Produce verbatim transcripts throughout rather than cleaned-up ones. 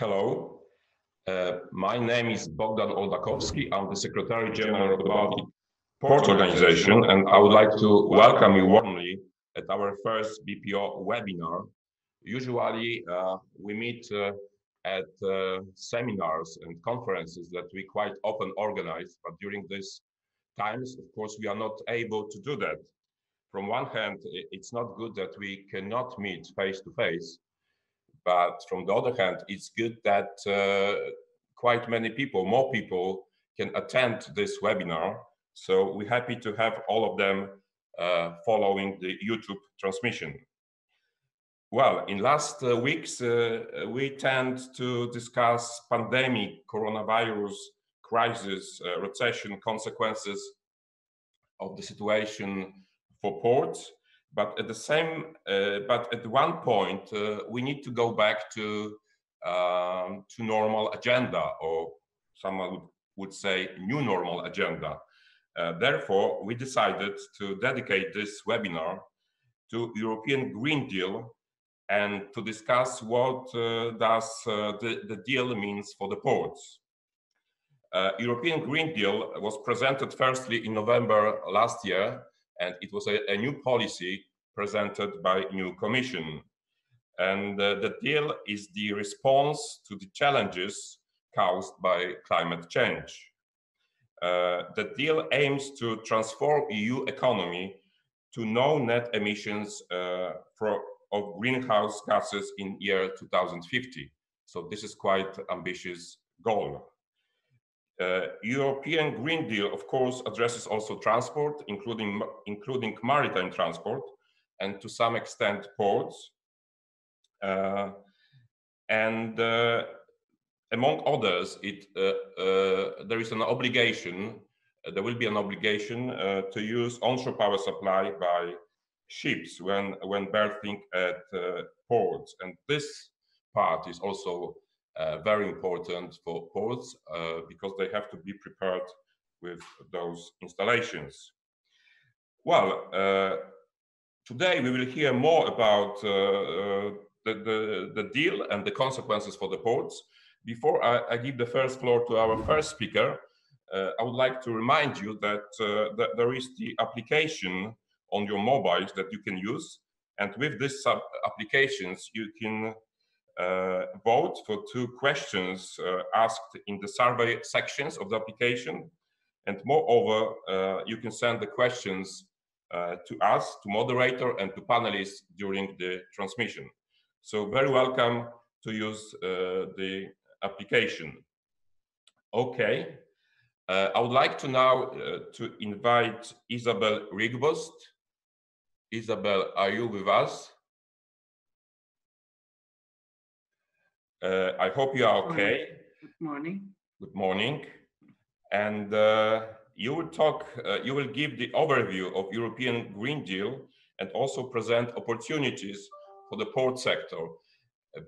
Hello, uh, my name is Bogdan Oldakowski. I'm the Secretary General of the Baltic Ports Organization, and I would like to welcome you warmly at our first B P O webinar. Usually uh, we meet uh, at uh, seminars and conferences that we quite often organize, but during these times, of course, we are not able to do that. From one hand, it's not good that we cannot meet face to face, but from the other hand, it's good that uh, quite many people, more people, can attend this webinar. So we're happy to have all of them uh, following the YouTube transmission. Well, in last uh, weeks, uh, we tend to discuss pandemic, coronavirus, crisis, uh, recession, consequences of the situation for ports. But at the same, uh, but at one point, uh, we need to go back to um, to normal agenda, or someone would, would say new normal agenda. Uh, therefore, we decided to dedicate this webinar to European Green Deal and to discuss what uh, does uh, the, the deal means for the ports. Uh, European Green Deal was presented firstly in November last year, and it was a, a new policy presented by new Commission. And uh, the deal is the response to the challenges caused by climate change. Uh, the deal aims to transform E U economy to no net emissions uh, for, of greenhouse gases in year two thousand fifty. So this is quite an ambitious goal. Uh, European Green Deal, of course, addresses also transport, including, including maritime transport, and to some extent ports. Uh, and uh, among others, it, uh, uh, there is an obligation, uh, there will be an obligation uh, to use onshore power supply by ships when, when berthing at uh, ports. And this part is also Uh, very important for ports uh, because they have to be prepared with those installations. Well, uh, today we will hear more about uh, uh, the, the, the deal and the consequences for the ports. Before I, I give the first floor to our first speaker, uh, I would like to remind you that, uh, that there is the application on your mobiles that you can use. And with these sub applications, you can Uh, vote for two questions uh, asked in the survey sections of the application. And moreover, uh, you can send the questions uh, to us, to moderator and to panelists during the transmission. So very welcome to use uh, the application. Okay, uh, I would like to now uh, to invite Isabelle Ryckbost. Isabelle, are you with us? Uh, I hope you are okay. Good morning. Good morning. And uh, you will talk, uh, you will give the overview of European Green Deal and also present opportunities for the port sector.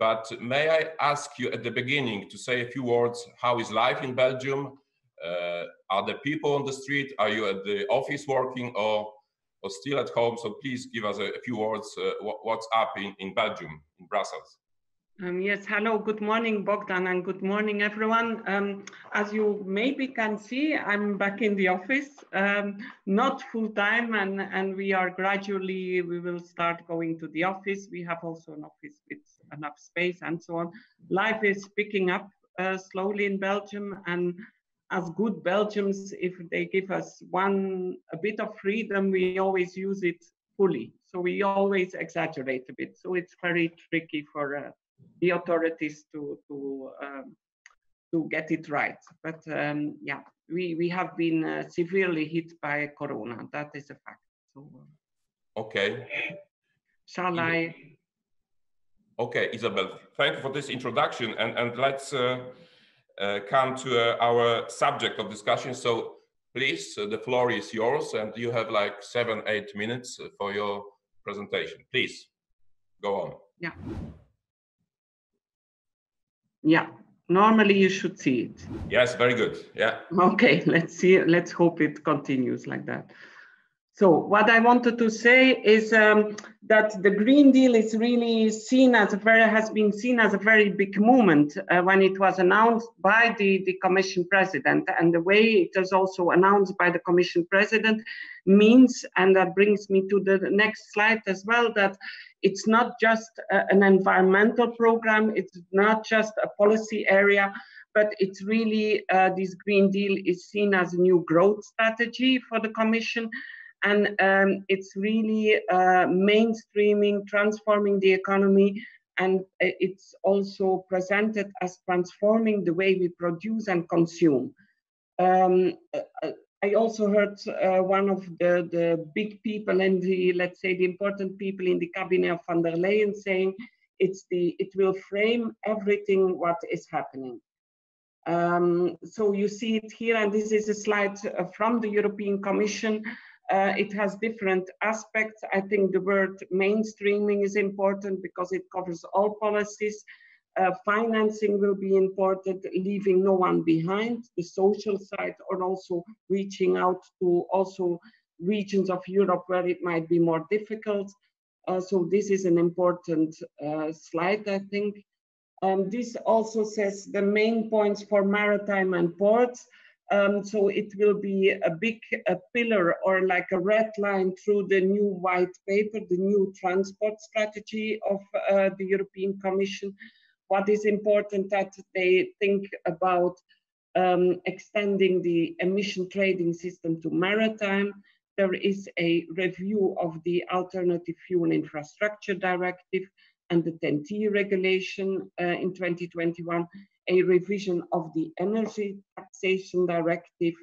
But may I ask you at the beginning to say a few words, how is life in Belgium? Uh, are the people on the street? Are you at the office working or, or still at home? So please give us a, a few words, uh, what, what's up in, in Belgium, in Brussels. Um, yes, hello, good morning, Bogdan, and good morning, everyone. Um, as you maybe can see, I'm back in the office, um, not full time, and, and we are gradually, we will start going to the office. We have also an office with enough space and so on. Life is picking up uh, slowly in Belgium, and as good Belgians, if they give us one a bit of freedom, we always use it fully. So we always exaggerate a bit. So it's very tricky for uh, the authorities to to um, to get it right, but um, yeah, we we have been uh, severely hit by Corona. That is a fact. So, uh, okay. Shall I? Okay, Isabelle. Thank you for this introduction, and and let's uh, uh, come to uh, our subject of discussion. So please, uh, the floor is yours, and you have like seven eight minutes for your presentation. Please, go on. Yeah. Yeah, normally you should see it. Yes, very good. Yeah. Okay, let's see. Let's hope it continues like that. So what I wanted to say is um, that the Green Deal is really seen as a very, has been seen as a very big movement uh, when it was announced by the, the Commission President. And the way it was also announced by the Commission President means, and that brings me to the next slide as well, that it's not just a, an environmental program, it's not just a policy area, but it's really, uh, this Green Deal is seen as a new growth strategy for the Commission. And um, it's really uh, mainstreaming, transforming the economy. And it's also presented as transforming the way we produce and consume. Um, I also heard uh, one of the, the big people and the, let's say, the important people in the cabinet of von der Leyen saying it's the, it will frame everything what is happening. Um, so you see it here, and this is a slide from the European Commission. Uh, it has different aspects. I think the word mainstreaming is important because it covers all policies. Uh, financing will be important, leaving no one behind, the social side, or also reaching out to also regions of Europe where it might be more difficult. Uh, so this is an important uh, slide, I think. Um, this also says the main points for maritime and ports. Um, so it will be a big a pillar or like a red line through the new white paper, the new transport strategy of uh, the European Commission. What is important that they think about um, extending the emission trading system to maritime. There is a review of the Alternative Fuel Infrastructure Directive and the T E N T regulation uh, in twenty twenty-one. A revision of the Energy Taxation Directive,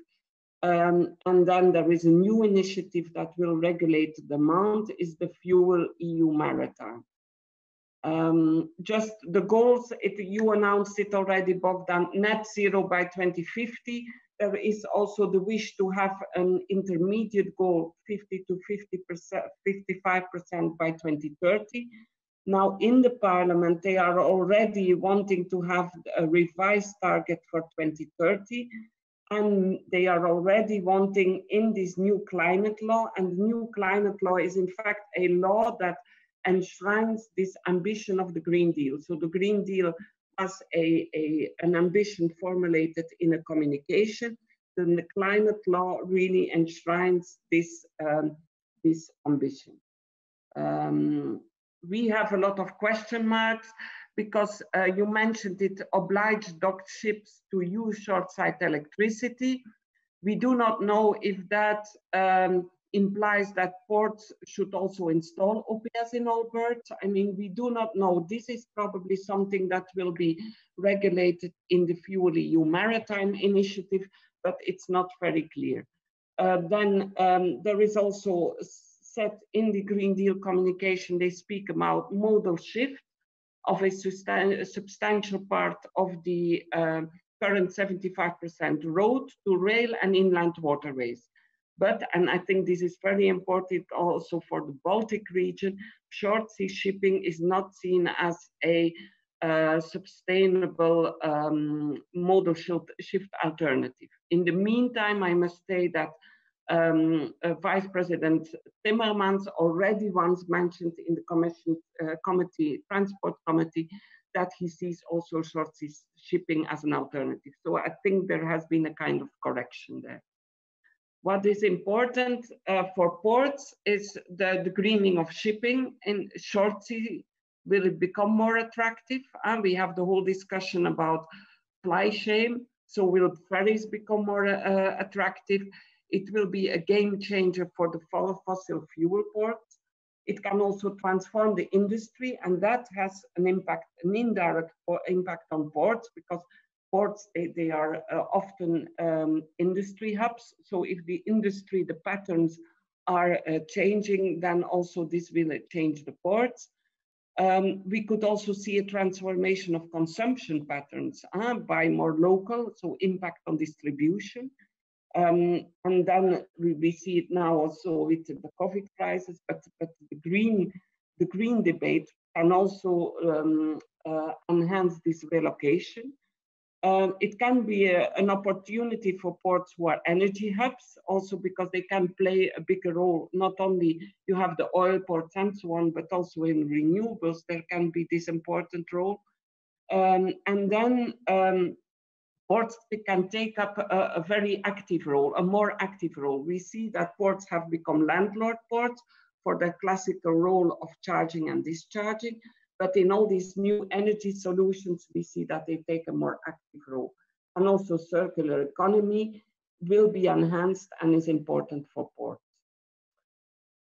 um, and then there is a new initiative that will regulate demand, is the Fuel E U Maritime. Um, just the goals, it, you announced it already, Bogdan, net zero by twenty fifty. There is also the wish to have an intermediate goal, fifty to fifty-five percent by twenty thirty. Now in the Parliament, they are already wanting to have a revised target for twenty thirty, and they are already wanting in this new climate law, and the new climate law is in fact a law that enshrines this ambition of the Green Deal. So the Green Deal has a, a, an ambition formulated in a communication, then the climate law really enshrines this, um, this ambition. Um, We have a lot of question marks because uh, you mentioned it obliged dock ships to use short-side electricity. We do not know if that um, implies that ports should also install O P S in all ports. I mean, we do not know. This is probably something that will be regulated in the Fuel E U Maritime initiative, but it's not very clear. Uh, then um, there is also said in the Green Deal communication, they speak about modal shift of a sustain, substantial part of the uh, current seventy-five percent road to rail and inland waterways. But, and I think this is very important also for the Baltic region, short sea shipping is not seen as a uh, sustainable um, modal shift alternative. In the meantime, I must say that Um, uh, Vice President Timmermans already once mentioned in the Commission uh, Committee, Transport Committee, that he sees also short sea shipping as an alternative. So I think there has been a kind of correction there. What is important uh, for ports is the, the greening of shipping in short sea. Will it become more attractive? And we have the whole discussion about fly shame. So will ferries become more uh, attractive? It will be a game changer for the fossil fuel ports. It can also transform the industry, and that has an impact, an indirect impact on ports, because ports, they, they are uh, often um, industry hubs. So if the industry, the patterns are uh, changing, then also this will change the ports. Um, we could also see a transformation of consumption patterns uh, by more local, so impact on distribution. Um, and then we, we see it now also with the COVID crisis, but, but the, green, the green debate can also um, uh, enhance this relocation. Um, it can be a, an opportunity for ports who are energy hubs, also because they can play a bigger role. Not only you have the oil ports and so on, but also in renewables, there can be this important role. Um, and then um, ports can take up a, a very active role, a more active role. We see that ports have become landlord ports for their classical role of charging and discharging. But in all these new energy solutions, we see that they take a more active role. And also circular economy will be enhanced and is important for ports.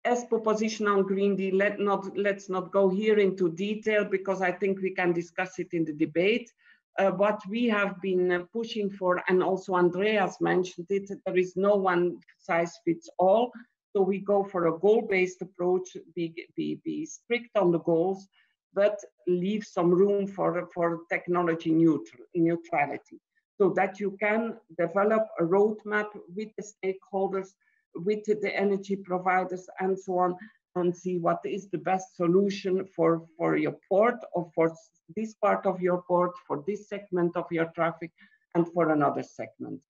As proposition on Green Deal, let not, let's not go here into detail because I think we can discuss it in the debate. Uh, what we have been pushing for, and also Andreas mentioned it, there is no one size fits all. So we go for a goal-based approach, be, be, be strict on the goals, but leave some room for, for technology neutral, neutrality, so that you can develop a roadmap with the stakeholders, with the energy providers and so on, and see what is the best solution for, for your port or for this part of your port, for this segment of your traffic and for another segment.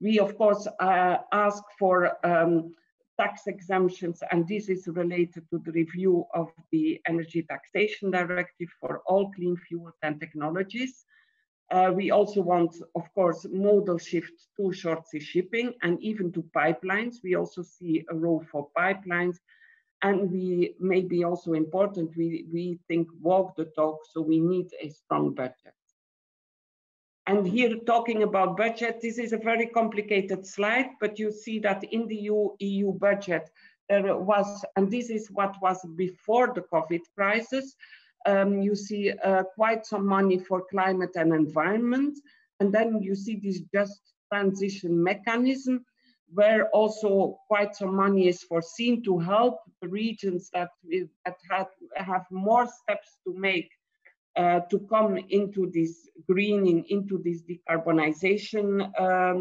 We of course uh, ask for um, tax exemptions, and this is related to the review of the Energy Taxation Directive for all clean fuels and technologies. Uh, we also want, of course, modal shift to short sea shipping and even to pipelines. We also see a role for pipelines, and we may be also important, we, we think walk the talk, so we need a strong budget. And here, talking about budget, this is a very complicated slide, but you see that in the E U budget, there was, and this is what was before the COVID crisis, um, you see uh, quite some money for climate and environment. And then you see this just transition mechanism, where also quite some money is foreseen to help the regions that, that have, have more steps to make Uh, to come into this greening, into this decarbonization, um,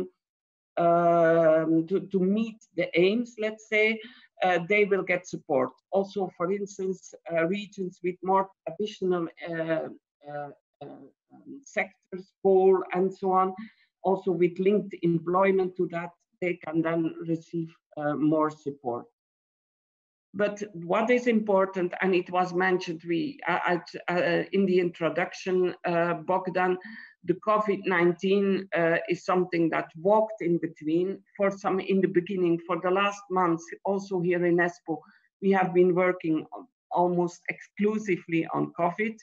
um, to, to meet the aims, let's say, uh, they will get support. Also, for instance, uh, regions with more traditional uh, uh, um, sectors, coal and so on, also with linked employment to that, they can then receive uh, more support. But what is important, and it was mentioned we, uh, uh, in the introduction, uh, Bogdan, the COVID nineteen uh, is something that walked in between for some in the beginning. For the last months, also here in ESPO, we have been working on, almost exclusively on COVID.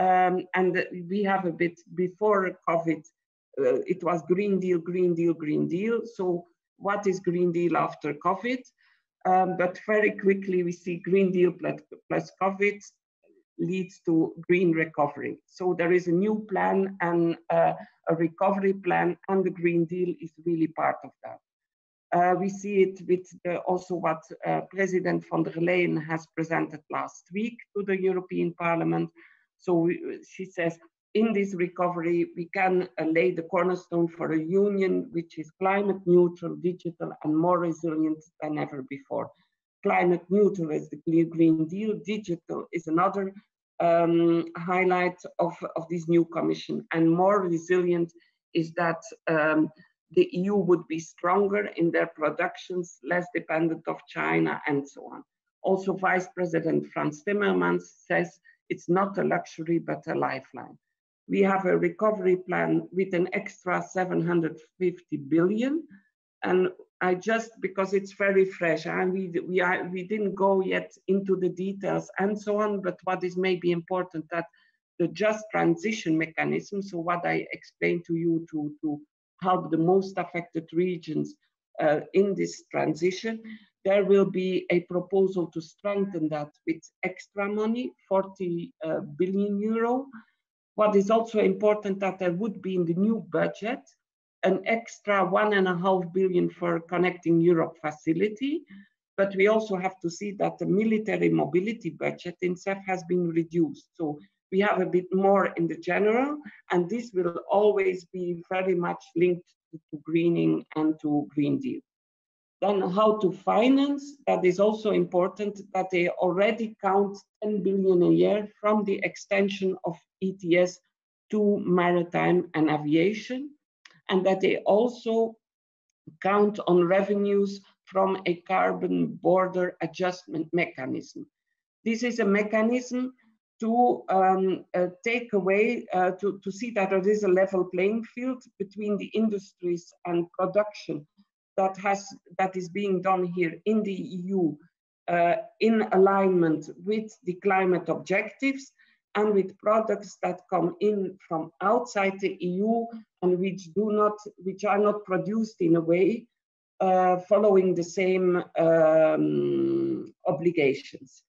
Um, and we have a bit before COVID, uh, it was Green Deal, Green Deal, Green Deal. So what is Green Deal after COVID? Um, but very quickly, we see Green Deal plus COVID leads to green recovery. So there is a new plan and uh, a recovery plan, and the Green Deal is really part of that. Uh, we see it with the, also what uh, President von der Leyen has presented last week to the European Parliament. So we, she says, in this recovery, we can uh, lay the cornerstone for a union which is climate neutral, digital, and more resilient than ever before. Climate neutral is the Green Deal. Digital is another um, highlight of, of this new commission. And more resilient is that um, the E U would be stronger in their productions, less dependent of China, and so on. Also, Vice President Frans Timmermans says, it's not a luxury, but a lifeline. We have a recovery plan with an extra seven hundred fifty billion. And I just, because it's very fresh, and we, we, are, we didn't go yet into the details and so on, but what is maybe important that the just transition mechanism, so what I explained to you to, to help the most affected regions uh, in this transition, there will be a proposal to strengthen that with extra money, forty billion euro. What is also important that there would be in the new budget an extra one and a half billion for Connecting Europe facility. But we also have to see that the military mobility budget in C E F has been reduced. So we have a bit more in the general, and this will always be very much linked to greening and to Green Deal. Then how to finance, that is also important that they already count ten billion a year from the extension of E T S to maritime and aviation, and that they also count on revenues from a carbon border adjustment mechanism. This is a mechanism to um, uh, take away, uh, to, to see that there is a level playing field between the industries and production that, has, that is being done here in the E U uh, in alignment with the climate objectives and with products that come in from outside the E U and which, do not, which are not produced in a way uh, following the same um, obligations.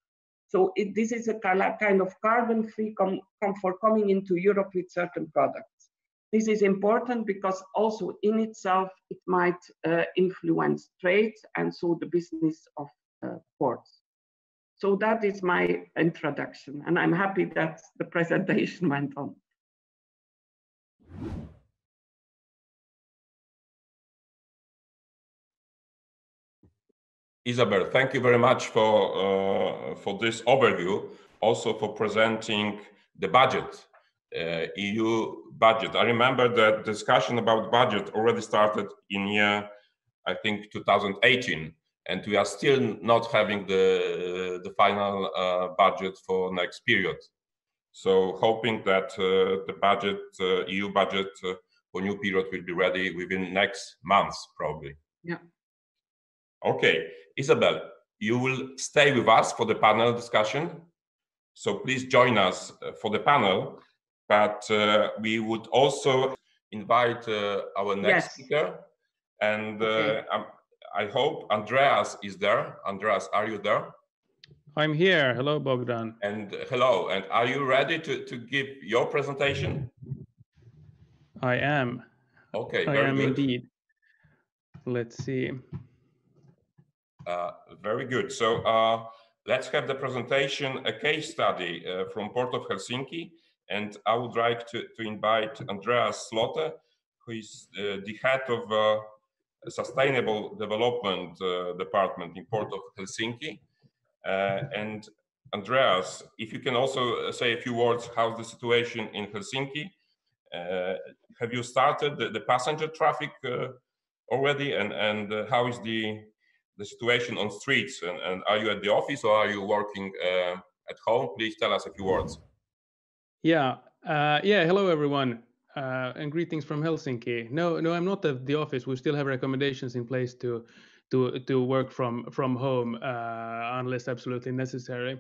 So it, this is a kind of carbon-free com, com for coming into Europe with certain products. This is important because also in itself, it might uh, influence trade and so the business of uh, ports. So that is my introduction, and I'm happy that the presentation went on. Isabelle, thank you very much for, uh, for this overview, also for presenting the budget, uh, E U budget. I remember that discussion about budget already started in year, I think, two thousand eighteen, and we are still not having the, the final uh, budget for next period. So hoping that uh, the budget, uh, E U budget uh, for new period will be ready within next months, probably. Yeah. Okay, Isabelle, you will stay with us for the panel discussion. So please join us for the panel, but uh, we would also invite uh, our next yes. speaker. And uh, okay. I hope Andreas is there. Andreas, are you there? I'm here. Hello, Bogdan. And hello, and are you ready to, to give your presentation? I am. Okay, I very am good. Indeed. Let's see. Uh, very good. So uh, let's have the presentation, a case study uh, from Port of Helsinki. And I would like to, to invite Andreas Slotte, who is uh, the head of uh, Sustainable Development uh, Department in Port of Helsinki. Uh, and Andreas, if you can also say a few words, how's the situation in Helsinki? Uh, have you started the, the passenger traffic uh, already? And, and uh, how is the the situation on streets, and, and are you at the office or are you working uh, at home? Please tell us a few words. Yeah, uh, yeah. Hello, everyone, uh, and greetings from Helsinki. No, no, I'm not at the office. We still have recommendations in place to to to work from from home uh, unless absolutely necessary.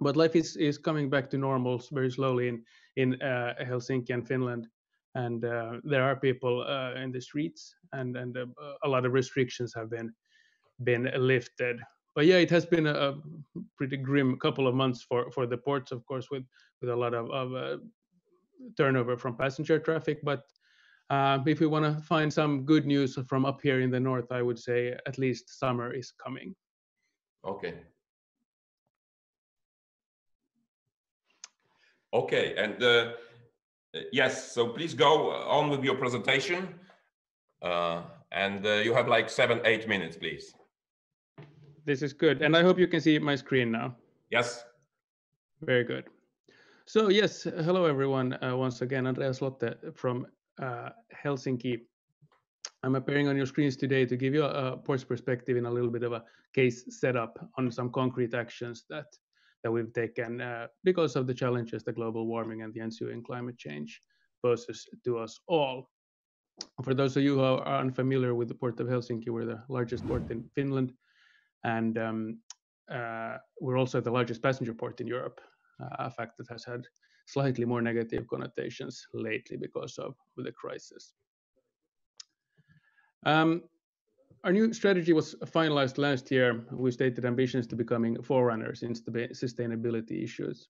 But life is is coming back to normal very slowly in in uh, Helsinki and Finland. And uh, there are people uh, in the streets, and and uh, a lot of restrictions have been. been lifted. But yeah, it has been a pretty grim couple of months for for the ports, of course, with with a lot of, of uh, turnover from passenger traffic. But uh, if we want to find some good news from up here in the north, I would say at least summer is coming. Okay. Okay, and uh, yes, so please go on with your presentation, uh, and uh, you have like seven, eight minutes, please. This is good, and I hope you can see my screen now. Yes. Very good. So yes, hello everyone. Uh, once again, Andreas Slotte from uh, Helsinki. I'm appearing on your screens today to give you a, a port's perspective in a little bit of a case setup on some concrete actions that, that we've taken uh, because of the challenges the global warming and the ensuing climate change poses to us all. For those of you who are unfamiliar with the Port of Helsinki, we're the largest port in Finland. And um, uh, we're also the largest passenger port in Europe, uh, a fact that has had slightly more negative connotations lately because of the crisis. Um, our new strategy was finalized last year. We stated ambitions to becoming forerunners in sustainability issues.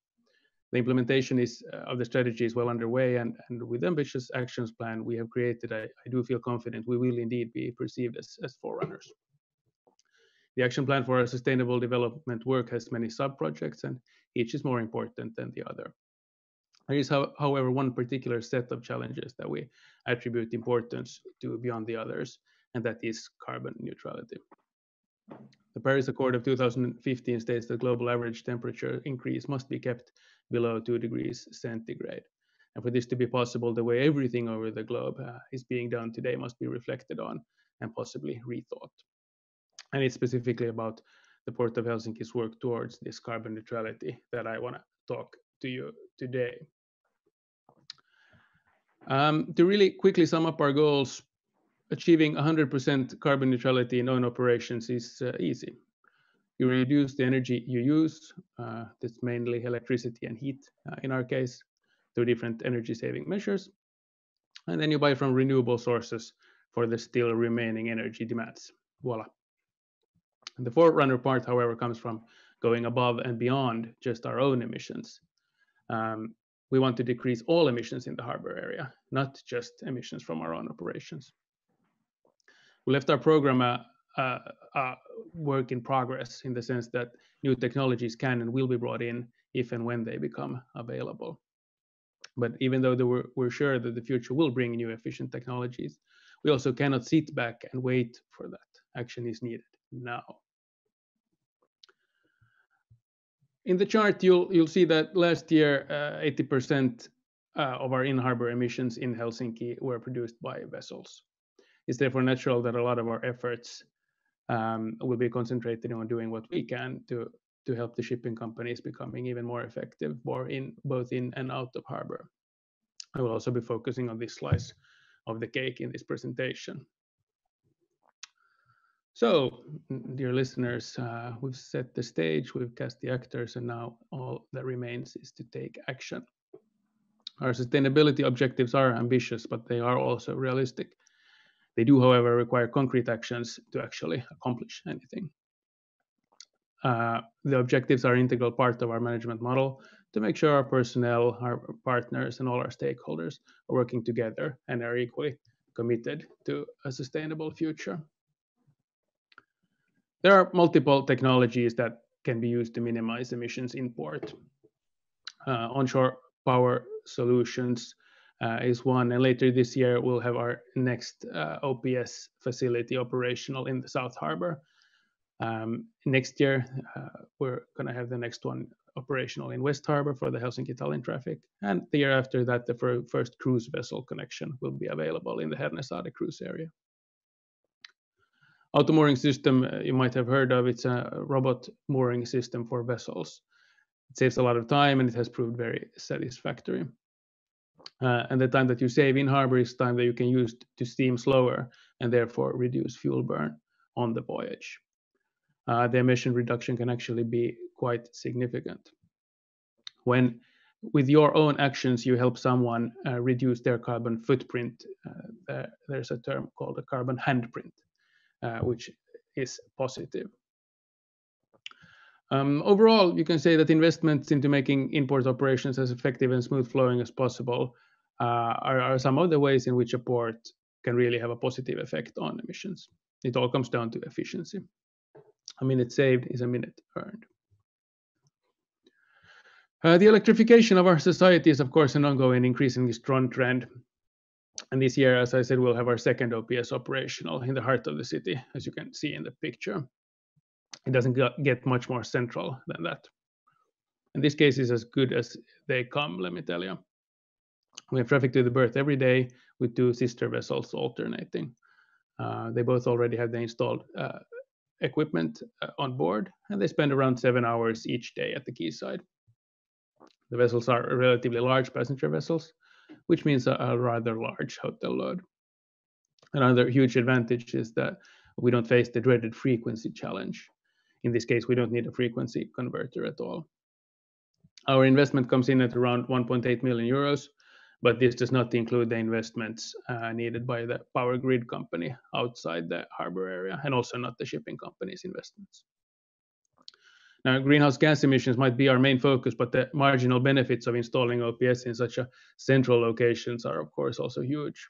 The implementation is, uh, of the strategy is well underway, and, and with the ambitious actions plan we have created, I, I do feel confident we will indeed be perceived as, as forerunners. The action plan for our sustainable development work has many sub-projects, and each is more important than the other. There is, how, however, one particular set of challenges that we attribute importance to beyond the others, and that is carbon neutrality. The Paris Accord of two thousand fifteen states that global average temperature increase must be kept below two degrees centigrade. And for this to be possible, the way everything over the globe uh, is being done today must be reflected on and possibly rethought. And it's specifically about the Port of Helsinki's work towards this carbon neutrality that I want to talk to you today. Um, to really quickly sum up our goals, achieving one hundred percent carbon neutrality in own operations is uh, easy. You reduce the energy you use, uh, that's mainly electricity and heat uh, in our case, through different energy saving measures. And then you buy from renewable sources for the still remaining energy demands. Voila. And the forerunner part, however, comes from going above and beyond just our own emissions. Um, we want to decrease all emissions in the harbor area, not just emissions from our own operations. We left our program a, a, a work in progress in the sense that new technologies can and will be brought in if and when they become available. But even though they were, we're sure that the future will bring new efficient technologies, we also cannot sit back and wait for that. Action is needed now. In the chart, you'll, you'll see that last year, eighty percent uh, uh, of our in-harbor emissions in Helsinki were produced by vessels. It's therefore natural that a lot of our efforts um, will be concentrated on doing what we can to, to help the shipping companies becoming even more effective, more in, both in and out of harbor. I will also be focusing on this slice of the cake in this presentation. So, dear listeners, uh, we've set the stage, we've cast the actors, and now all that remains is to take action. Our sustainability objectives are ambitious, but they are also realistic. They do, however, require concrete actions to actually accomplish anything. Uh, the objectives are an integral part of our management model to make sure our personnel, our partners, and all our stakeholders are working together and are equally committed to a sustainable future. There are multiple technologies that can be used to minimize emissions in port. Uh, onshore power solutions uh, is one, and later this year we'll have our next uh, O P S facility operational in the South Harbor. Um, next year uh, we're going to have the next one operational in West Harbor for the Helsinki-Tallinn traffic, and the year after that the fir first cruise vessel connection will be available in the Hernesaade cruise area. Auto mooring system, you might have heard of, it's a robot mooring system for vessels. It saves a lot of time and it has proved very satisfactory. Uh, and the time that you save in harbor is time that you can use to steam slower and therefore reduce fuel burn on the voyage. Uh, the emission reduction can actually be quite significant. When with your own actions you help someone uh, reduce their carbon footprint, uh, there, there's a term called a carbon handprint. Uh, which is positive. Um, overall, you can say that investments into making import operations as effective and smooth flowing as possible uh, are, are some of the ways in which a port can really have a positive effect on emissions. It all comes down to efficiency. A minute saved is a minute earned. Uh, the electrification of our society is, of course, an ongoing, increasingly strong trend. And this year, as I said, we'll have our second O P S operational in the heart of the city, as you can see in the picture. It doesn't get much more central than that. And this case is as good as they come, let me tell you. We have traffic to the berth every day with two sister vessels alternating. Uh, they both already have the installed uh, equipment uh, on board, and they spend around seven hours each day at the quayside. The vessels are relatively large passenger vessels, which means a, a rather large hotel load. Another huge advantage is that we don't face the dreaded frequency challenge. In this case, we don't need a frequency converter at all. Our investment comes in at around one point eight million euros, but this does not include the investments uh, needed by the power grid company outside the harbor area, and also not the shipping company's investments. Now, greenhouse gas emissions might be our main focus, but the marginal benefits of installing O P S in such a central locations are, of course, also huge.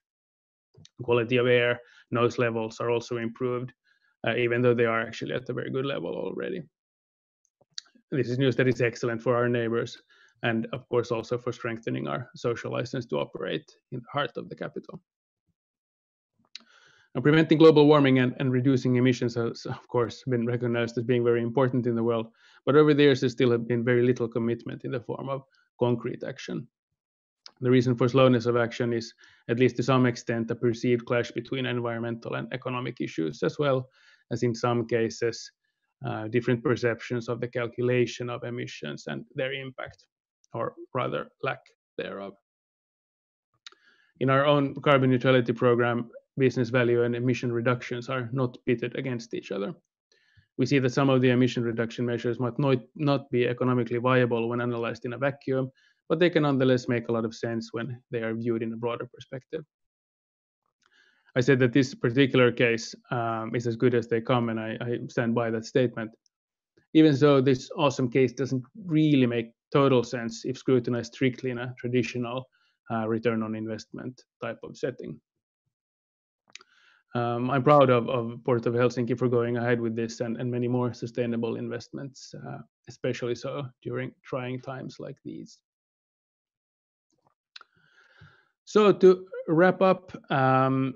Quality of air, noise levels are also improved, uh, even though they are actually at a very good level already. This is news that is excellent for our neighbors and, of course, also for strengthening our social license to operate in the heart of the capital. Now, preventing global warming and, and reducing emissions has, of course, been recognized as being very important in the world, but over the years there still have been very little commitment in the form of concrete action. The reason for slowness of action is, at least to some extent, a perceived clash between environmental and economic issues, as well as in some cases, uh, different perceptions of the calculation of emissions and their impact, or rather lack thereof. In our own carbon neutrality program, business value and emission reductions are not pitted against each other. We see that some of the emission reduction measures might not, not be economically viable when analyzed in a vacuum, but they can nonetheless make a lot of sense when they are viewed in a broader perspective. I said that this particular case um, is as good as they come, and I, I stand by that statement. Even so, this awesome case doesn't really make total sense if scrutinized strictly in a traditional uh, return on investment type of setting. Um, I'm proud of, of Port of Helsinki for going ahead with this and, and many more sustainable investments, uh, especially so during trying times like these. So to wrap up, um,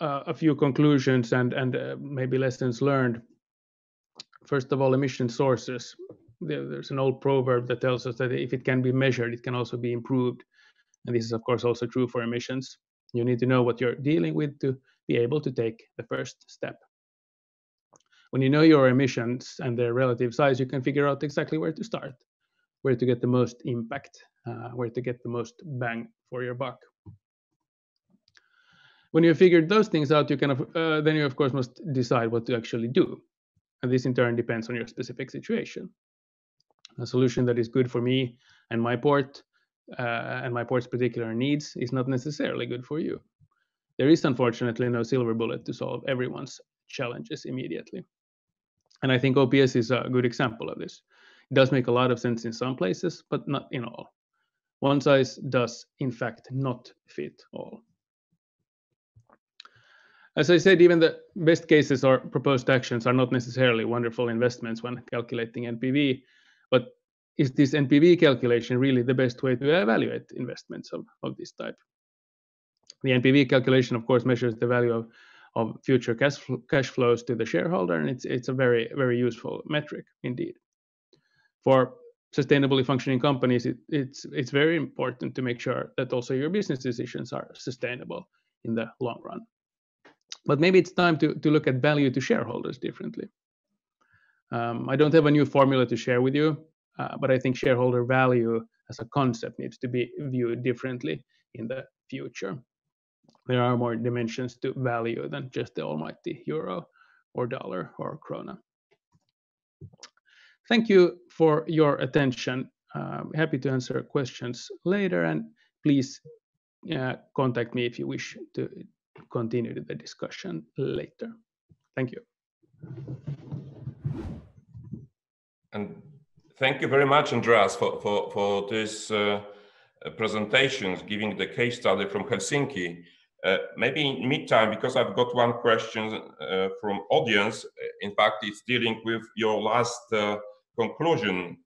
uh, a few conclusions and, and uh, maybe lessons learned. First of all, emission sources. There, there's an old proverb that tells us that if it can be measured, it can also be improved. And this is, of course, also true for emissions. You need to know what you're dealing with to be able to take the first step. When you know your emissions and their relative size, you can figure out exactly where to start, where to get the most impact, uh, where to get the most bang for your buck. When you figured those things out, you can, uh, then you of course must decide what to actually do. And this in turn depends on your specific situation. A solution that is good for me and my port uh, and my port's particular needs is not necessarily good for you. There is unfortunately no silver bullet to solve everyone's challenges immediately. And I think O P S is a good example of this. It does make a lot of sense in some places, but not in all. One size does, in fact, not fit all. As I said, even the best cases or proposed actions are not necessarily wonderful investments when calculating N P V, but is this N P V calculation really the best way to evaluate investments of, of this type? The N P V calculation, of course, measures the value of, of future cash, cash flows to the shareholder, and it's, it's a very, very useful metric indeed. For sustainably functioning companies, it, it's, it's very important to make sure that also your business decisions are sustainable in the long run. But maybe it's time to, to look at value to shareholders differently. Um, I don't have a new formula to share with you, uh, but I think shareholder value as a concept needs to be viewed differently in the future. There are more dimensions to value than just the almighty euro or dollar or krona. Thank you for your attention. I'm happy to answer questions later, and please uh, contact me if you wish to continue the discussion later. Thank you. And thank you very much, Andreas, for, for, for this uh, presentation, giving the case study from Helsinki. Uh, maybe in meantime, because I've got one question uh, from audience. In fact, it's dealing with your last uh, conclusion.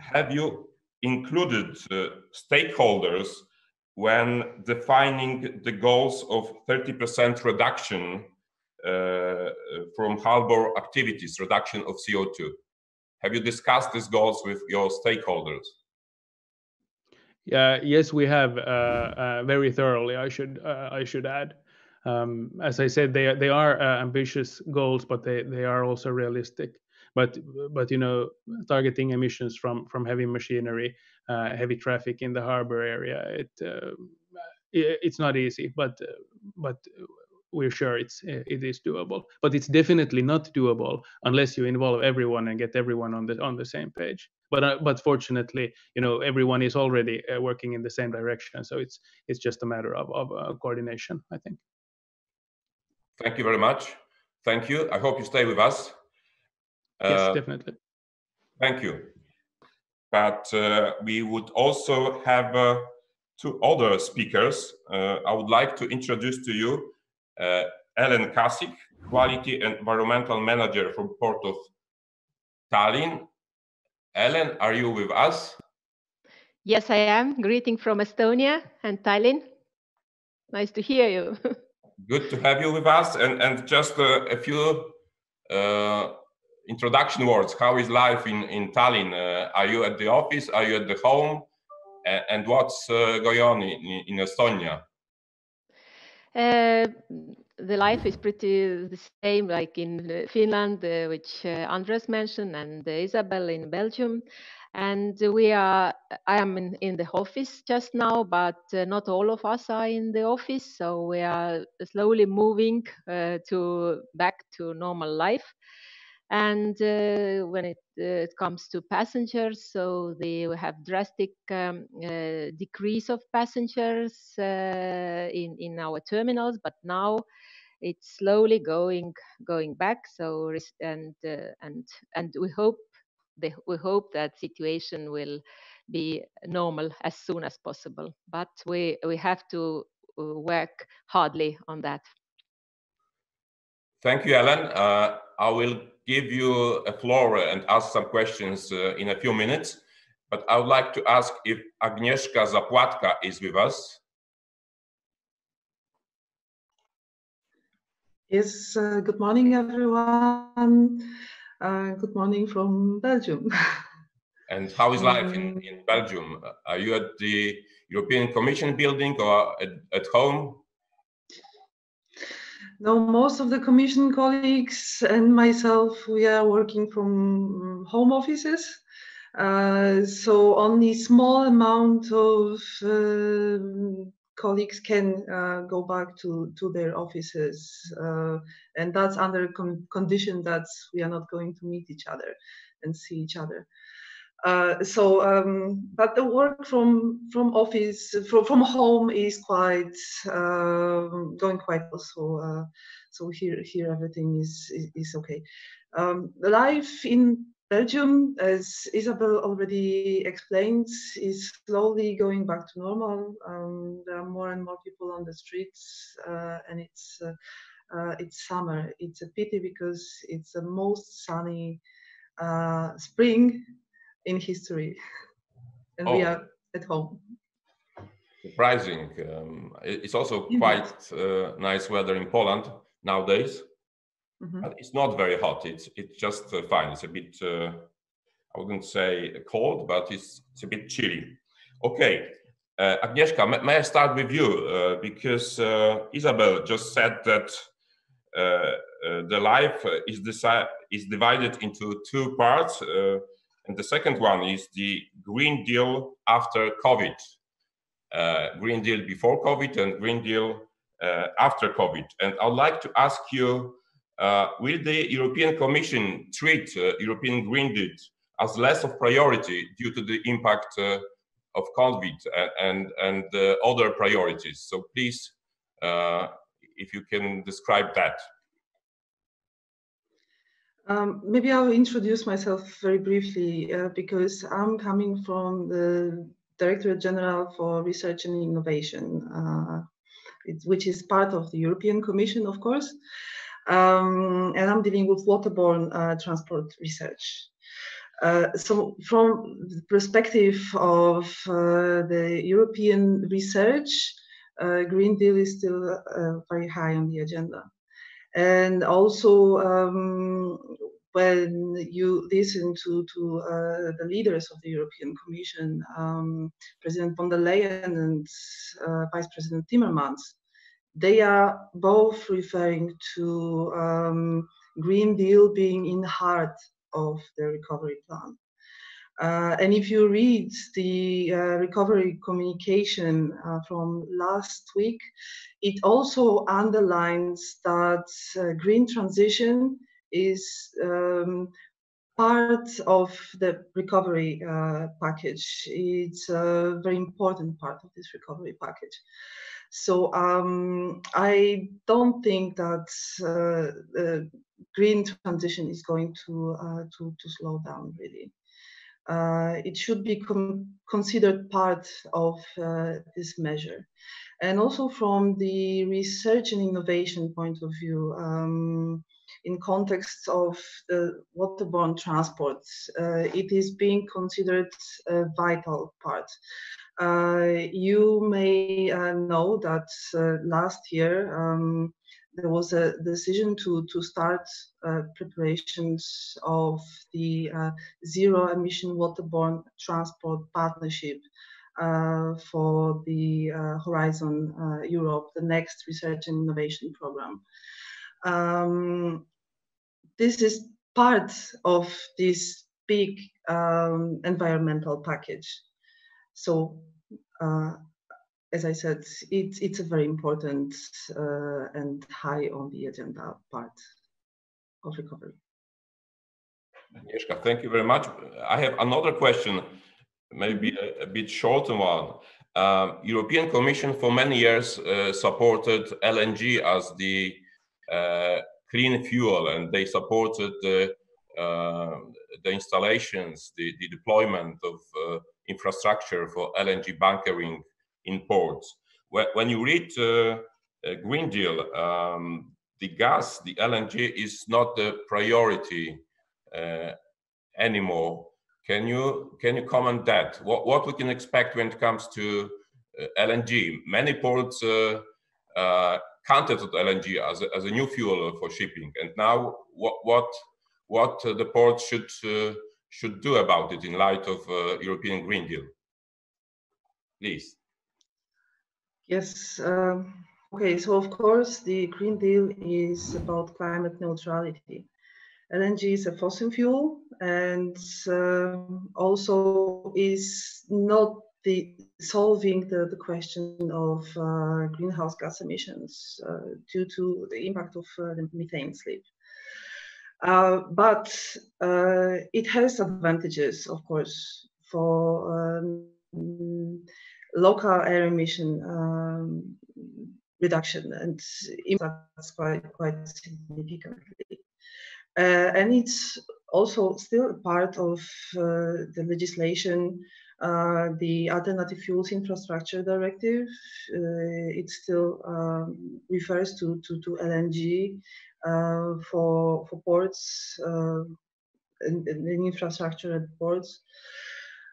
Have you included uh, stakeholders when defining the goals of thirty percent reduction uh, from harbor activities, reduction of C O two? Have you discussed these goals with your stakeholders? Yeah, yes, we have uh, uh, very thoroughly, I should uh, I should add. Um, as I said, they, they are uh, ambitious goals, but they, they are also realistic. But, but you know, targeting emissions from, from heavy machinery, uh, heavy traffic in the harbor area, it, uh, it it's not easy, but uh, but we're sure it's it is doable. But it's definitely not doable unless you involve everyone and get everyone on the on the same page. But uh, but fortunately, you know, everyone is already uh, working in the same direction, so it's it's just a matter of of uh, coordination, I think. Thank you very much. Thank you. I hope you stay with us. Yes, uh, definitely. Thank you. But uh, we would also have uh, two other speakers. Uh, I would like to introduce to you uh, Ellen Kasik, Quality and Environmental Manager from Port of Tallinn. Ellen, are you with us? Yes, I am. Greeting from Estonia and Tallinn. Nice to hear you. Good to have you with us. And, and just uh, a few uh, introduction words. How is life in, in Tallinn? Uh, are you at the office? Are you at the home? And what's uh, going on in, in Estonia? Uh, the life is pretty the same like in Finland, uh, which uh, Andreas mentioned, and uh, Isabelle in Belgium. And we are, I am in, in the office just now, but uh, not all of us are in the office. So we are slowly moving uh, to back to normal life. And uh, when it, uh, it comes to passengers, so they have drastic um, uh, decrease of passengers uh, in, in our terminals, but now it's slowly going going back. So and uh, and and we hope the, we hope that situation will be normal as soon as possible. But we we have to work hardly on that. Thank you, Ellen. Uh, I will give you a floor and ask some questions uh, in a few minutes, but I would like to ask if Agnieszka Zapłatka is with us. Yes, uh, good morning, everyone. Uh, good morning from Belgium. And how is life in, in Belgium? Are you at the European Commission building or at, at home? No, most of the Commission colleagues and myself, we are working from home offices. Uh, so only a small amount of uh, colleagues can uh, go back to, to their offices. Uh, and that's under con condition that we are not going to meet each other and see each other. Uh, so, um, but the work from from office from from home is quite uh, going quite well. So, uh, so here here everything is is, is okay. Um, life in Belgium, as Isabelle already explained, is slowly going back to normal. Um, there are more and more people on the streets, uh, and it's uh, uh, it's summer. It's a pity because it's the most sunny uh, spring in history, and oh, we are at home. Surprising. Um, it's also quite uh, nice weather in Poland nowadays. Mm-hmm. But it's not very hot. It's it's just uh, fine. It's a bit, uh, I wouldn't say cold, but it's, it's a bit chilly. Okay, uh, Agnieszka, may, may I start with you? Uh, because uh, Isabelle just said that uh, uh, the life is, is divided into two parts. Uh, And the second one is the Green Deal after COVID, uh, Green Deal before COVID and Green Deal uh, after COVID. And I'd like to ask you, uh, will the European Commission treat uh, European Green Deal as less of priority due to the impact uh, of COVID and, and, and uh, other priorities? So please, uh, if you can describe that. Um, maybe I'll introduce myself very briefly uh, because I'm coming from the Directorate General for Research and Innovation, uh, it, which is part of the European Commission, of course, um, and I'm dealing with waterborne uh, transport research. Uh, so from the perspective of uh, the European research, uh, Green Deal is still uh, very high on the agenda. And also, um, when you listen to, to uh, the leaders of the European Commission, um, President von der Leyen and uh, Vice President Timmermans, they are both referring to um, Green Deal being in the heart of the recovery plan. Uh, and if you read the uh, recovery communication uh, from last week, it also underlines that uh, green transition is um, part of the recovery uh, package. It's a very important part of this recovery package. So um, I don't think that uh, the green transition is going to, uh, to, to slow down, really. Uh, it should be considered part of uh, this measure. And also from the research and innovation point of view, um, in context of the waterborne transport, uh, it is being considered a vital part. Uh, you may uh, know that uh, last year, um, there was a decision to, to start uh, preparations of the uh, Zero Emission Waterborne Transport Partnership uh, for the uh, Horizon uh, Europe, the next research and innovation program. Um, this is part of this big um, environmental package. So, uh, as I said, it, it's a very important uh, and high on the agenda part of recovery. Agnieszka, thank you very much. I have another question, maybe a, a bit shorter one. Um, European Commission for many years uh, supported L N G as the uh, clean fuel, and they supported the, uh, the installations, the, the deployment of uh, infrastructure for L N G bunkering in ports. When you read uh, Green Deal, um, the gas, the L N G is not the priority Uh, anymore. Can you can you comment that? What what we can expect when it comes to uh, L N G? Many ports uh, uh, counted on L N G as a, as a new fuel for shipping, and now what what what uh, the ports should uh, should do about it in light of uh, European Green Deal? Please. Yes. Um, okay. So of course the Green Deal is about climate neutrality. L N G is a fossil fuel and uh, also is not the solving the, the question of uh, greenhouse gas emissions uh, due to the impact of uh, the methane slip. Uh, but uh, it has advantages, of course, for um, local air emission um, reduction, and impacts quite, quite significantly. Uh, and it's also still part of uh, the legislation, uh, the Alternative Fuels Infrastructure Directive. Uh, it still um, refers to, to, to L N G uh, for, for ports uh, and, and infrastructure at ports.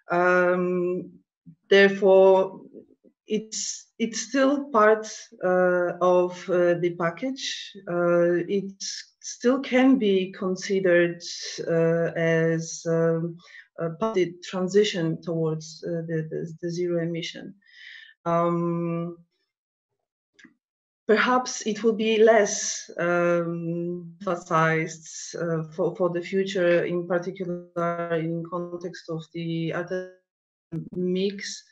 Um, therefore, it's it's still part uh, of uh, the package. Uh, it's still can be considered uh, as um, a part of the transition towards uh, the, the, the zero emission. Um, perhaps it will be less um, emphasized uh, for, for the future, in particular in context of the other mix.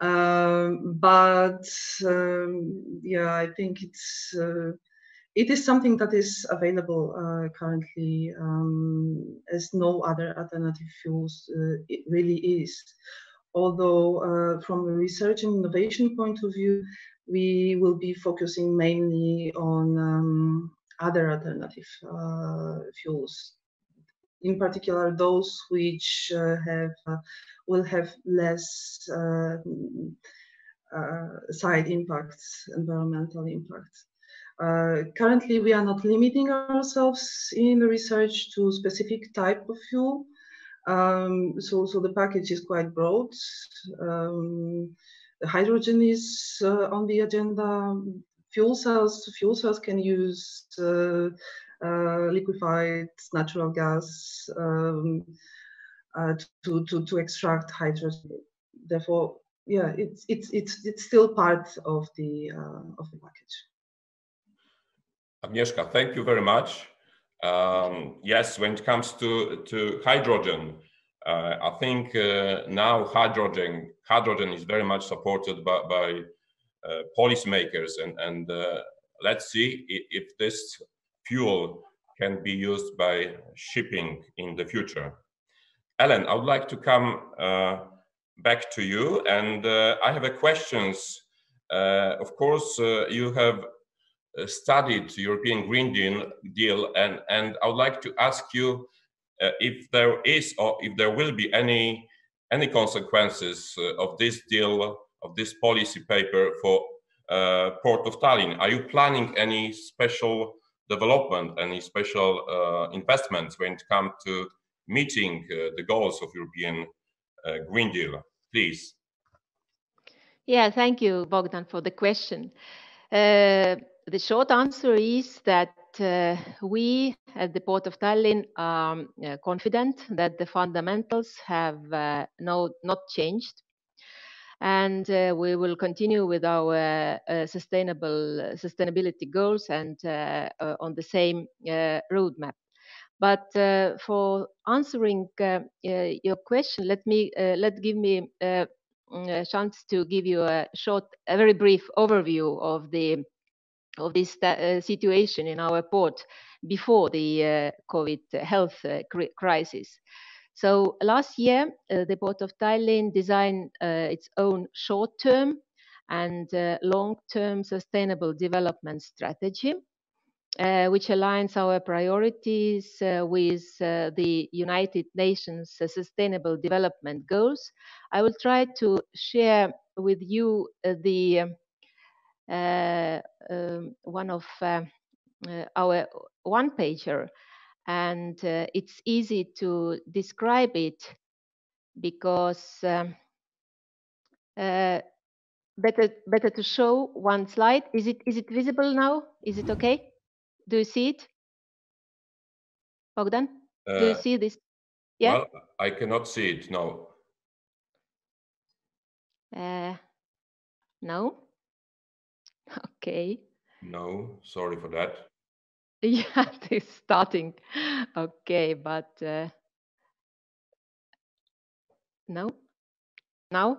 Um, but um, yeah, I think it's uh, It is something that is available uh, currently, um, as no other alternative fuels uh, it really is. Although uh, from a research and innovation point of view, we will be focusing mainly on um, other alternative uh, fuels, in particular those which uh, have uh, will have less uh, uh, side impacts, environmental impacts. Uh, currently, we are not limiting ourselves in the research to specific type of fuel. Um, so, so the package is quite broad. Um, the hydrogen is uh, on the agenda. Fuel cells, fuel cells can use uh, uh, liquefied natural gas um, uh, to, to to extract hydrogen. Therefore, yeah, it's it's it's it's still part of the uh, of the package. Agnieszka, thank you very much. Um, yes, when it comes to, to hydrogen, uh, I think uh, now hydrogen hydrogen is very much supported by, by uh, policymakers, and, and uh, let's see if this fuel can be used by shipping in the future. Ellen, I would like to come uh, back to you, and uh, I have a questions. Uh, of course, uh, you have studied European Green Deal, deal and, and I would like to ask you uh, if there is or if there will be any any consequences uh, of this deal, of this policy paper for uh, Port of Tallinn. Are you planning any special development, any special uh, investments when it comes to meeting uh, the goals of European uh, Green Deal? Please. Yeah, thank you, Bogdan, for the question. Uh, The short answer is that uh, we at the Port of Tallinn are um, uh, confident that the fundamentals have uh, no, not changed. And uh, we will continue with our uh, sustainable uh, sustainability goals and uh, uh, on the same uh, roadmap. But uh, for answering uh, uh, your question, let me uh, let give me uh, a chance to give you a short, a very brief overview of the of this uh, situation in our port before the uh, COVID health uh, crisis. So last year, uh, the Port of Tallinn designed uh, its own short-term and uh, long-term sustainable development strategy, uh, which aligns our priorities uh, with uh, the United Nations uh, Sustainable Development Goals. I will try to share with you uh, the uh, um, one of uh, uh, our one-pager. And uh, it's easy to describe it because um, uh, better better to show one slide. Is it is it visible now? Is it okay? Do you see it, Bogdan? Uh, Do you see this? Yeah. Well, I cannot see it now. Uh, no. Okay. No, sorry for that. Yeah, this starting. Okay, but uh, no, now.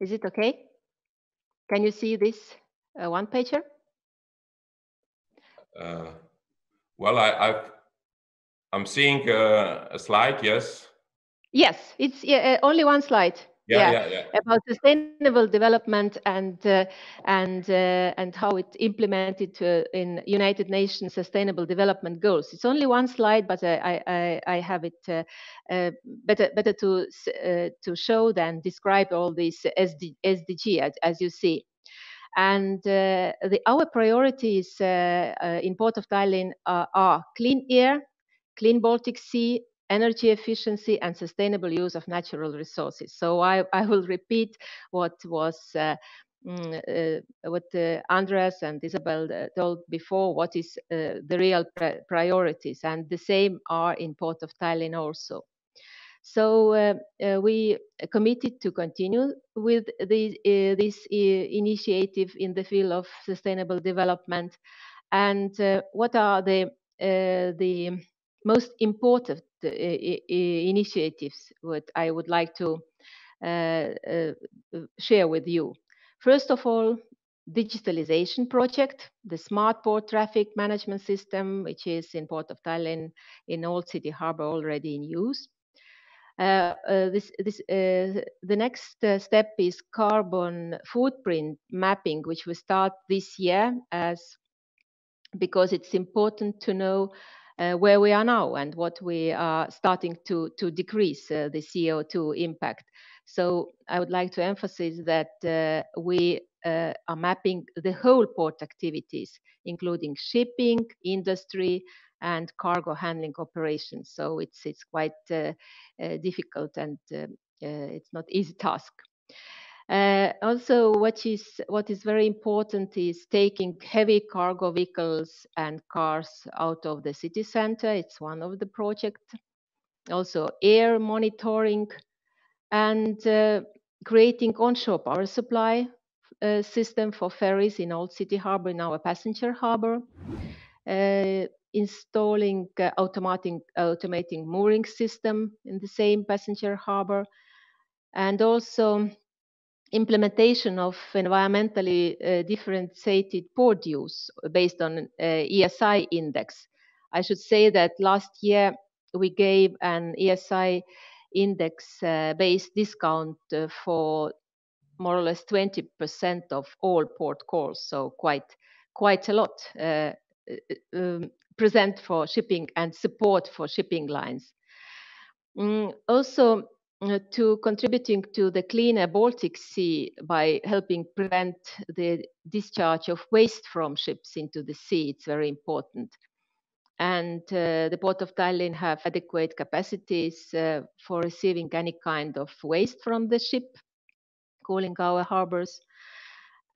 Is it okay? Can you see this uh, one pager? Uh, well, I, I've, I'm seeing uh, a slide. Yes. Yes, it's uh, only one slide. Yeah, yeah, yeah, yeah, about sustainable development and uh, and uh, and how it implemented uh, in United Nations Sustainable Development Goals. It's only one slide, but I I, I have it uh, uh, better better to uh, to show than describe all these S D, S D G as, as you see. And uh, the our priorities uh, uh, in Port of Tallinn are, are clean air, clean Baltic Sea, energy efficiency and sustainable use of natural resources. So I, I will repeat what was uh, uh, what uh, Andreas and Isabel uh, told before. What is uh, the real pri priorities, and the same are in Port of Tallinn also. So uh, uh, we committed to continue with the, uh, this uh, initiative in the field of sustainable development. And uh, what are the uh, the most important uh, initiatives what I would like to uh, uh, share with you. First of all, digitalization project, the smart port traffic management system, which is in Port of Tallinn in Old City Harbour already in use. Uh, uh, this, this, uh, the next uh, step is carbon footprint mapping, which we start this year as because it's important to know Uh, where we are now and what we are starting to, to decrease uh, the C O two impact. So I would like to emphasize that uh, we uh, are mapping the whole port activities, including shipping, industry, and cargo handling operations. So it's, it's quite uh, uh, difficult and uh, uh, it's not easy task. Uh, also, what is what is very important is taking heavy cargo vehicles and cars out of the city center. It's one of the projects. Also, air monitoring and uh, creating onshore power supply uh, system for ferries in Old City Harbour, in our passenger harbour. Uh, installing uh, automating automating mooring system in the same passenger harbour, and also implementation of environmentally uh, differentiated port use based on uh, E S I index. I should say that last year we gave an E S I index-based uh, discount uh, for more or less twenty percent of all port calls, so quite quite a lot uh, um, present for shipping and support for shipping lines. Mm, also, to contributing to the cleaner Baltic Sea by helping prevent the discharge of waste from ships into the sea. It's very important. And uh, the Port of Tallinn have adequate capacities uh, for receiving any kind of waste from the ship, calling our harbors.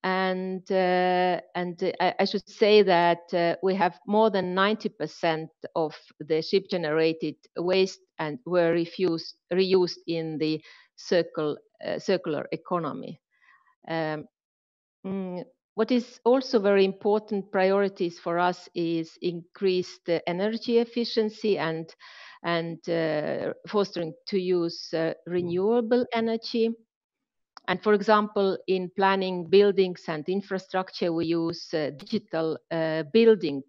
And uh, and I, I should say that uh, we have more than ninety percent of the ship generated waste and were refused, reused in the circle, uh, circular economy. Um, mm, what is also very important priorities for us is increased uh, energy efficiency and and uh, fostering to use uh, renewable energy. And for example, in planning buildings and infrastructure, we use uh, digital uh, building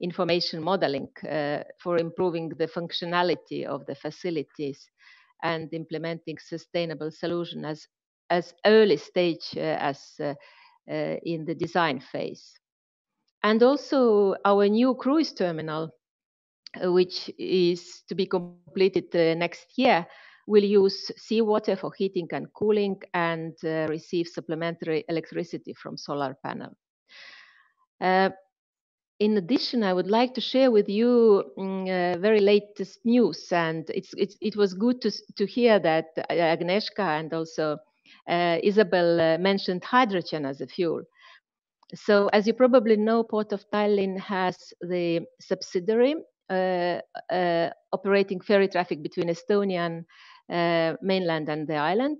information modeling uh, for improving the functionality of the facilities and implementing sustainable solutions as, as early stage uh, as uh, uh, in the design phase. And also our new cruise terminal, uh, which is to be completed uh, next year, will use seawater for heating and cooling and uh, receive supplementary electricity from solar panel. Uh, in addition, I would like to share with you um, uh, very latest news, and it's, it's, it was good to, to hear that Agnieszka and also uh, Isabel uh, mentioned hydrogen as a fuel. So as you probably know, Port of Tallinn has the subsidiary uh, uh, operating ferry traffic between Estonian Uh, mainland and the island,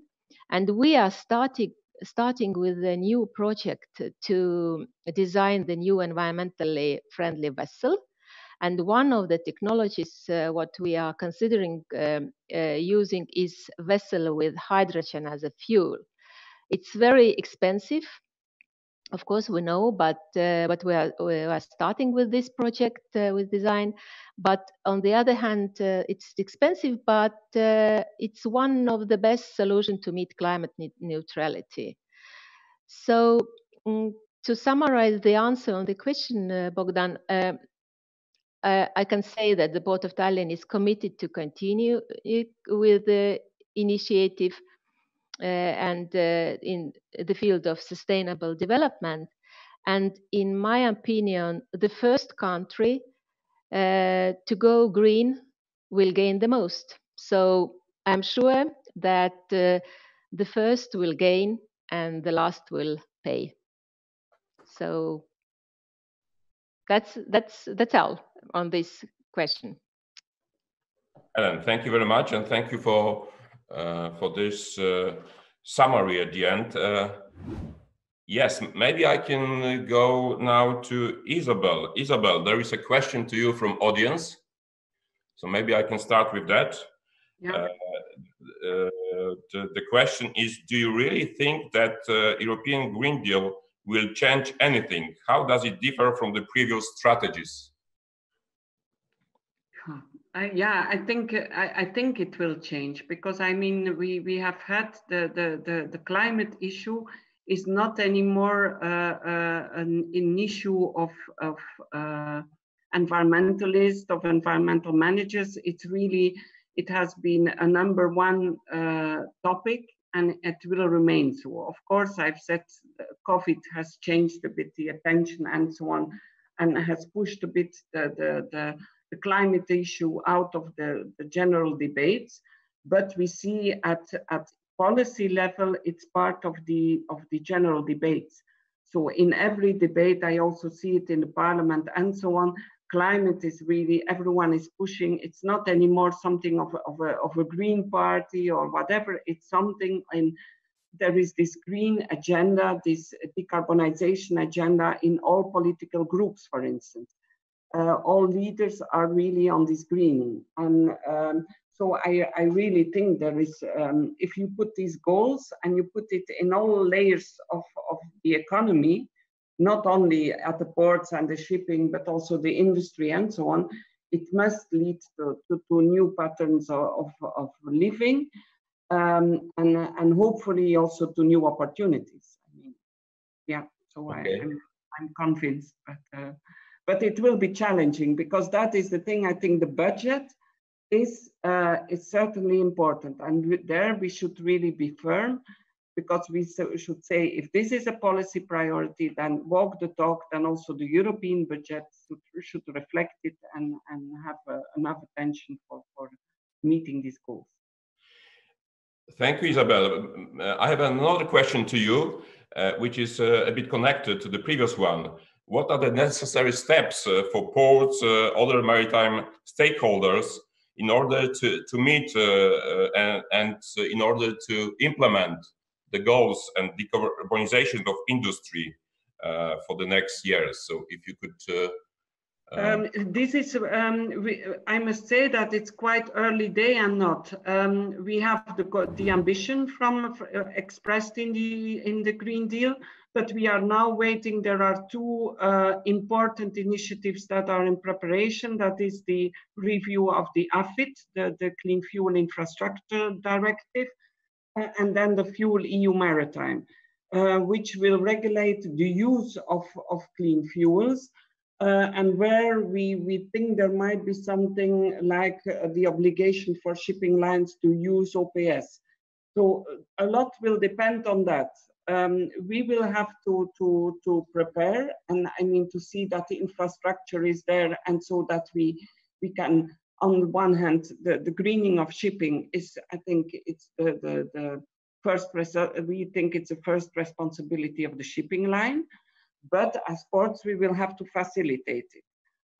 and we are starting starting with a new project to design the new environmentally friendly vessel. And one of the technologies uh, what we are considering um, uh, using is vessel with hydrogen as a fuel. It's very expensive, of course, we know, but uh, but we are we are starting with this project uh, with design. But on the other hand, uh, it's expensive, but uh, it's one of the best solutions to meet climate ne- neutrality. So um, to summarize the answer on the question, uh, Bogdan, uh, uh, I can say that the Port of Tallinn is committed to continue it with the initiative. Uh, and uh, in the field of sustainable development. And in my opinion, the first country uh, to go green will gain the most. So I'm sure that uh, the first will gain and the last will pay. So that's, that's, that's all on this question. Ellen, thank you very much, and thank you for Uh, for this uh, summary at the end. Uh, yes, maybe I can go now to Isabel. Isabel, there is a question to you from audience. So maybe I can start with that. Yeah. Uh, uh, the, the question is, do you really think that uh, European Green Deal will change anything? How does it differ from the previous strategies? Huh. Uh, yeah, I think I, I think it will change, because I mean we we have had the the the, the climate issue is not anymore uh, uh, an, an issue of of uh, environmentalists, of environmental managers. It's really it has been a number one uh, topic, and it will remain so. Of course, I've said COVID has changed a bit the attention and so on, and has pushed a bit the the the. the climate issue out of the, the general debates, but we see at, at policy level, it's part of the, of the general debates. So in every debate, I also see it in the parliament and so on, climate is really, everyone is pushing. It's not anymore something of, of, a, of a green party or whatever, it's something, and there is this green agenda, this decarbonization agenda in all political groups, for instance. Uh, all leaders are really on this green. And um, so I, I really think there is, um, if you put these goals and you put it in all layers of, of the economy, not only at the ports and the shipping, but also the industry and so on, it must lead to, to, to new patterns of, of living um, and, and hopefully also to new opportunities. I mean, yeah, so okay. I, I'm, I'm convinced. But, uh, But it will be challenging, because that is the thing. I think the budget is, uh, is certainly important. And there we should really be firm, because we so should say, if this is a policy priority, then walk the talk, then also the European budget should, should reflect it and, and have uh, enough attention for, for meeting these goals. Thank you, Isabel. I have another question to you. uh, which is uh, a bit connected to the previous one. What are the necessary steps uh, for ports, uh, other maritime stakeholders, in order to, to meet uh, uh, and, and in order to implement the goals and decarbonization of industry uh, for the next years? So if you could... Uh, Um, this is, um, we, I must say that it's quite early day and not. Um, we have the, the ambition from uh, expressed in the, in the Green Deal, but we are now waiting. There are two uh, important initiatives that are in preparation. That is the review of the A F I T, the, the Clean Fuel Infrastructure Directive, uh, and then the Fuel E U Maritime, uh, which will regulate the use of, of clean fuels. Uh, and where we, we think there might be something like uh, the obligation for shipping lines to use O P S. So a lot will depend on that. Um, we will have to, to, to prepare, and I mean to see that the infrastructure is there, and so that we, we can, on the one hand, the, the greening of shipping is, I think it's the, the, the first, we think it's the first responsibility of the shipping line. But as ports, we will have to facilitate it.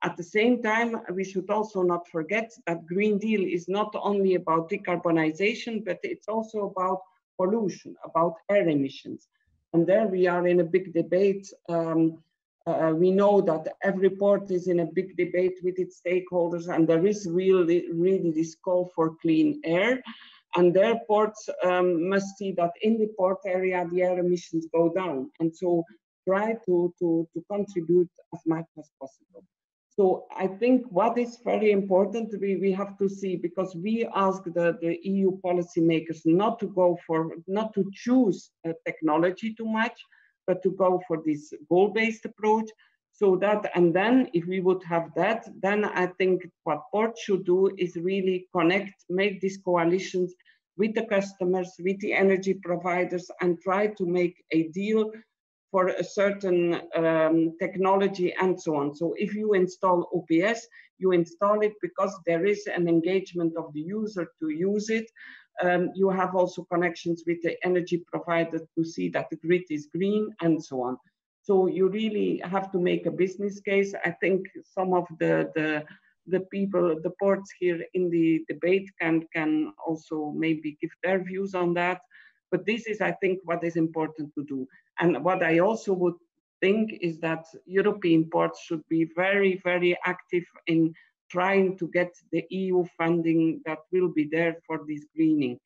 At the same time, we should also not forget that Green Deal is not only about decarbonization, but it's also about pollution, about air emissions. And there we are in a big debate. Um, uh, we know that every port is in a big debate with its stakeholders, and there is really, really this call for clean air. And their ports um, must see that in the port area, the air emissions go down. And so try to, to, to contribute as much as possible. So I think what is very important, we, we have to see, because we ask the, the E U policymakers not to go for, not to choose uh, technology too much, but to go for this goal-based approach. So that, and then if we would have that, then I think what ports should do is really connect, make these coalitions with the customers, with the energy providers, and try to make a deal for a certain um, technology and so on. So if you install O P S, you install it because there is an engagement of the user to use it. Um, you have also connections with the energy provider to see that the grid is green and so on. So you really have to make a business case. I think some of the, the, the people, the ports here in the debate can, can also maybe give their views on that. But this is, I think, what is important to do. And what I also would think is that European ports should be very, very active in trying to get the E U funding that will be there for this greening.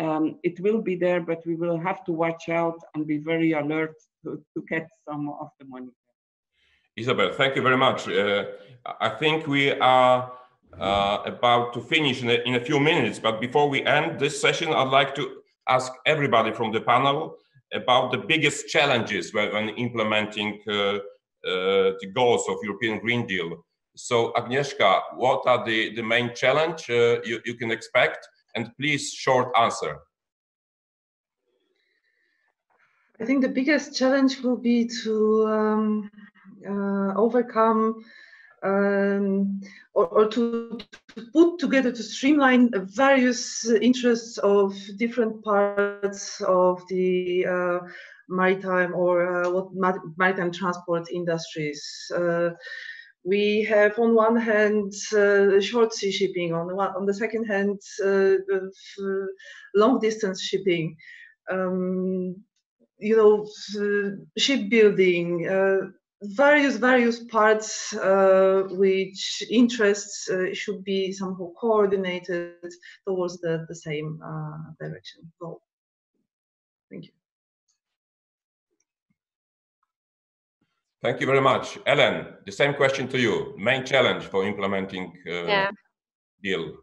Um, it will be there, but we will have to watch out and be very alert to, to get some of the money. Isabelle, thank you very much. Uh, I think we are uh, about to finish in a, in a few minutes, but before we end this session, I'd like to ask everybody from the panel about the biggest challenges when implementing uh, uh, the goals of European Green Deal. So Agnieszka, what are the, the main challenge uh, you, you can expect? And please, short answer. I think the biggest challenge will be to um, uh, overcome Um, or, or to, to put together, to streamline various interests of different parts of the uh, maritime or uh, what maritime transport industries. Uh, we have on one hand uh, short sea shipping, on the, one, on the second hand uh, long distance shipping, um, you know, uh, shipbuilding, uh, Various, various parts uh, which interests uh, should be somehow coordinated towards the, the same uh, direction. Goal. Thank you. Thank you very much. Ellen, the same question to you. Main challenge for implementing uh, yeah. deal.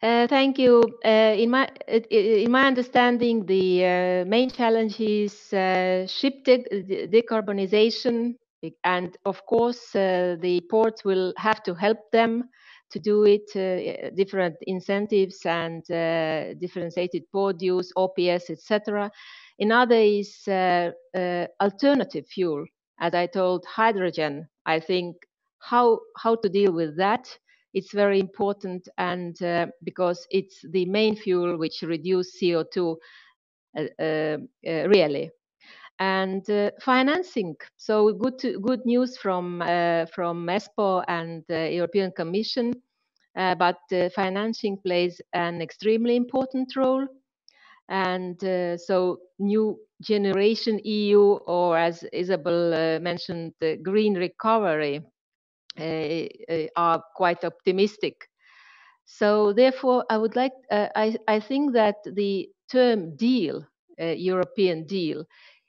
Uh, thank you. Uh, in my in my understanding, the uh, main challenge is uh, ship de de decarbonization, and of course uh, the ports will have to help them to do it. Uh, different incentives and uh, differentiated port use, O P S, et cetera. Another is uh, uh, alternative fuel, as I told, hydrogen. I think how how to deal with that. It's very important, and uh, because it's the main fuel which reduces C O two uh, uh, really. and uh, financing. So good to, good news from uh, from E S P O and the European Commission, uh, but uh, financing plays an extremely important role. And uh, so new generation E U, or as Isabel uh, mentioned, the green recovery, uh, are quite optimistic. So therefore, I would like, uh, I, I think that the term deal, uh, European deal,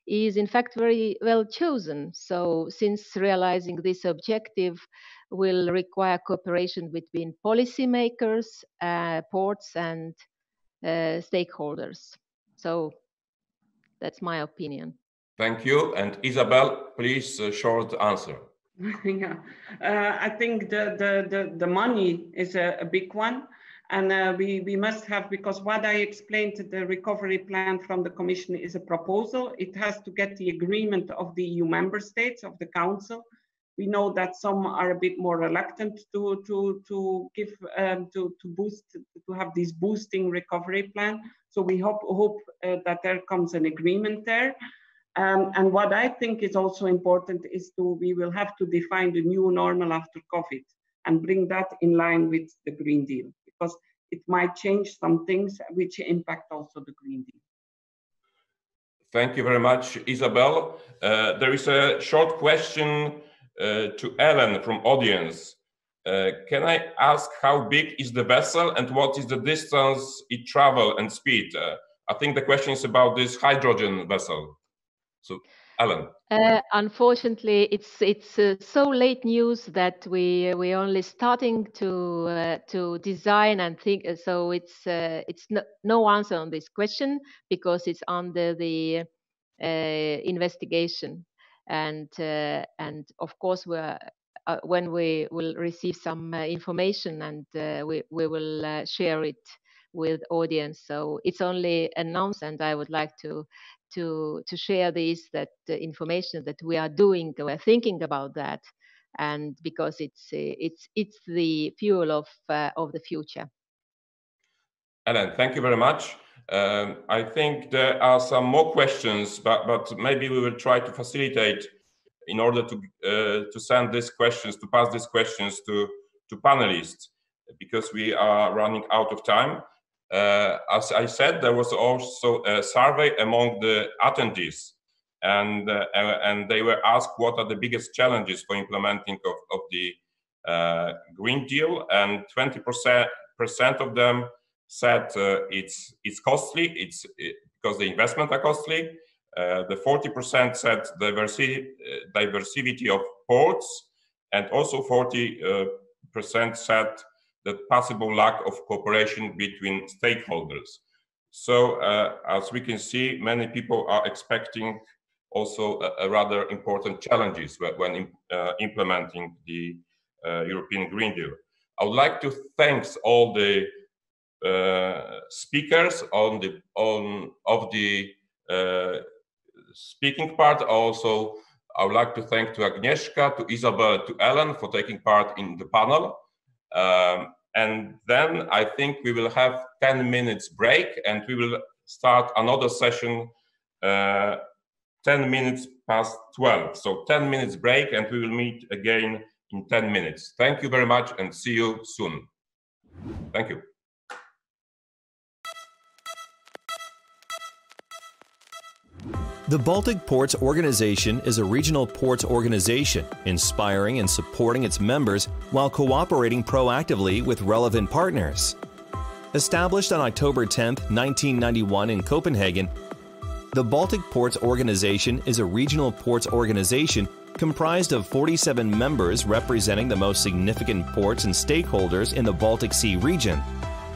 is in fact very well chosen. So since realizing this objective will require cooperation between policymakers, uh, ports and uh, stakeholders. So that's my opinion. Thank you. And Isabelle, please, a short answer. Yeah, uh, I think the, the, the, the money is a, a big one. And uh, we, we must have, because what I explained, the recovery plan from the Commission is a proposal. It has to get the agreement of the E U member states, of the Council. We know that some are a bit more reluctant to, to, to give, um, to, to boost, to have this boosting recovery plan. So we hope, hope uh, that there comes an agreement there. Um, and what I think is also important is to, we will have to define the new normal after COVID and bring that in line with the Green Deal, because it might change some things which impact also the Green Deal. Thank you very much, Isabelle. Uh, there is a short question uh, to Ellen from audience. Uh, can I ask how big is the vessel and what is the distance it travels and speed? Uh, I think the question is about this hydrogen vessel. So, Ellen. Uh, unfortunately, it's it's uh, so late news that we we're only starting to uh, to design and think. So it's uh, it's no, no answer on this question because it's under the uh, investigation, and uh, and of course we're uh, when we will receive some uh, information, and uh, we we will uh, share it with audience. So it's only announced, and I would like to. To, to share this, that uh, information that we are doing, we're thinking about that, and because it's it's it's the fuel of uh, of the future. Ellen, thank you very much. Um, I think there are some more questions, but but maybe we will try to facilitate in order to uh, to send these questions, to pass these questions to to panelists, because we are running out of time. Uh, as I said, there was also a survey among the attendees, and uh, and they were asked what are the biggest challenges for implementing of, of the uh, Green Deal, and twenty percent of them said uh, it's it's costly, it's it, because the investments are costly. Uh, the forty percent said diversity, uh, diversity of ports, and also forty percent uh, said the possible lack of cooperation between stakeholders. So, uh, as we can see, many people are expecting also a, a rather important challenges when imp uh, implementing the uh, European Green Deal. I would like to thank all the uh, speakers on the on of the uh, speaking part. Also, I would like to thank to Agnieszka, to Isabelle, to Ellen for taking part in the panel. Um, and then I think we will have ten minutes break, and we will start another session uh, ten minutes past twelve. So ten minutes break, and we will meet again in ten minutes. Thank you very much, and see you soon. Thank you. The Baltic Ports Organization is a regional ports organization, inspiring and supporting its members while cooperating proactively with relevant partners. Established on October tenth, nineteen ninety-one in Copenhagen, the Baltic Ports Organization is a regional ports organization comprised of forty-seven members representing the most significant ports and stakeholders in the Baltic Sea region.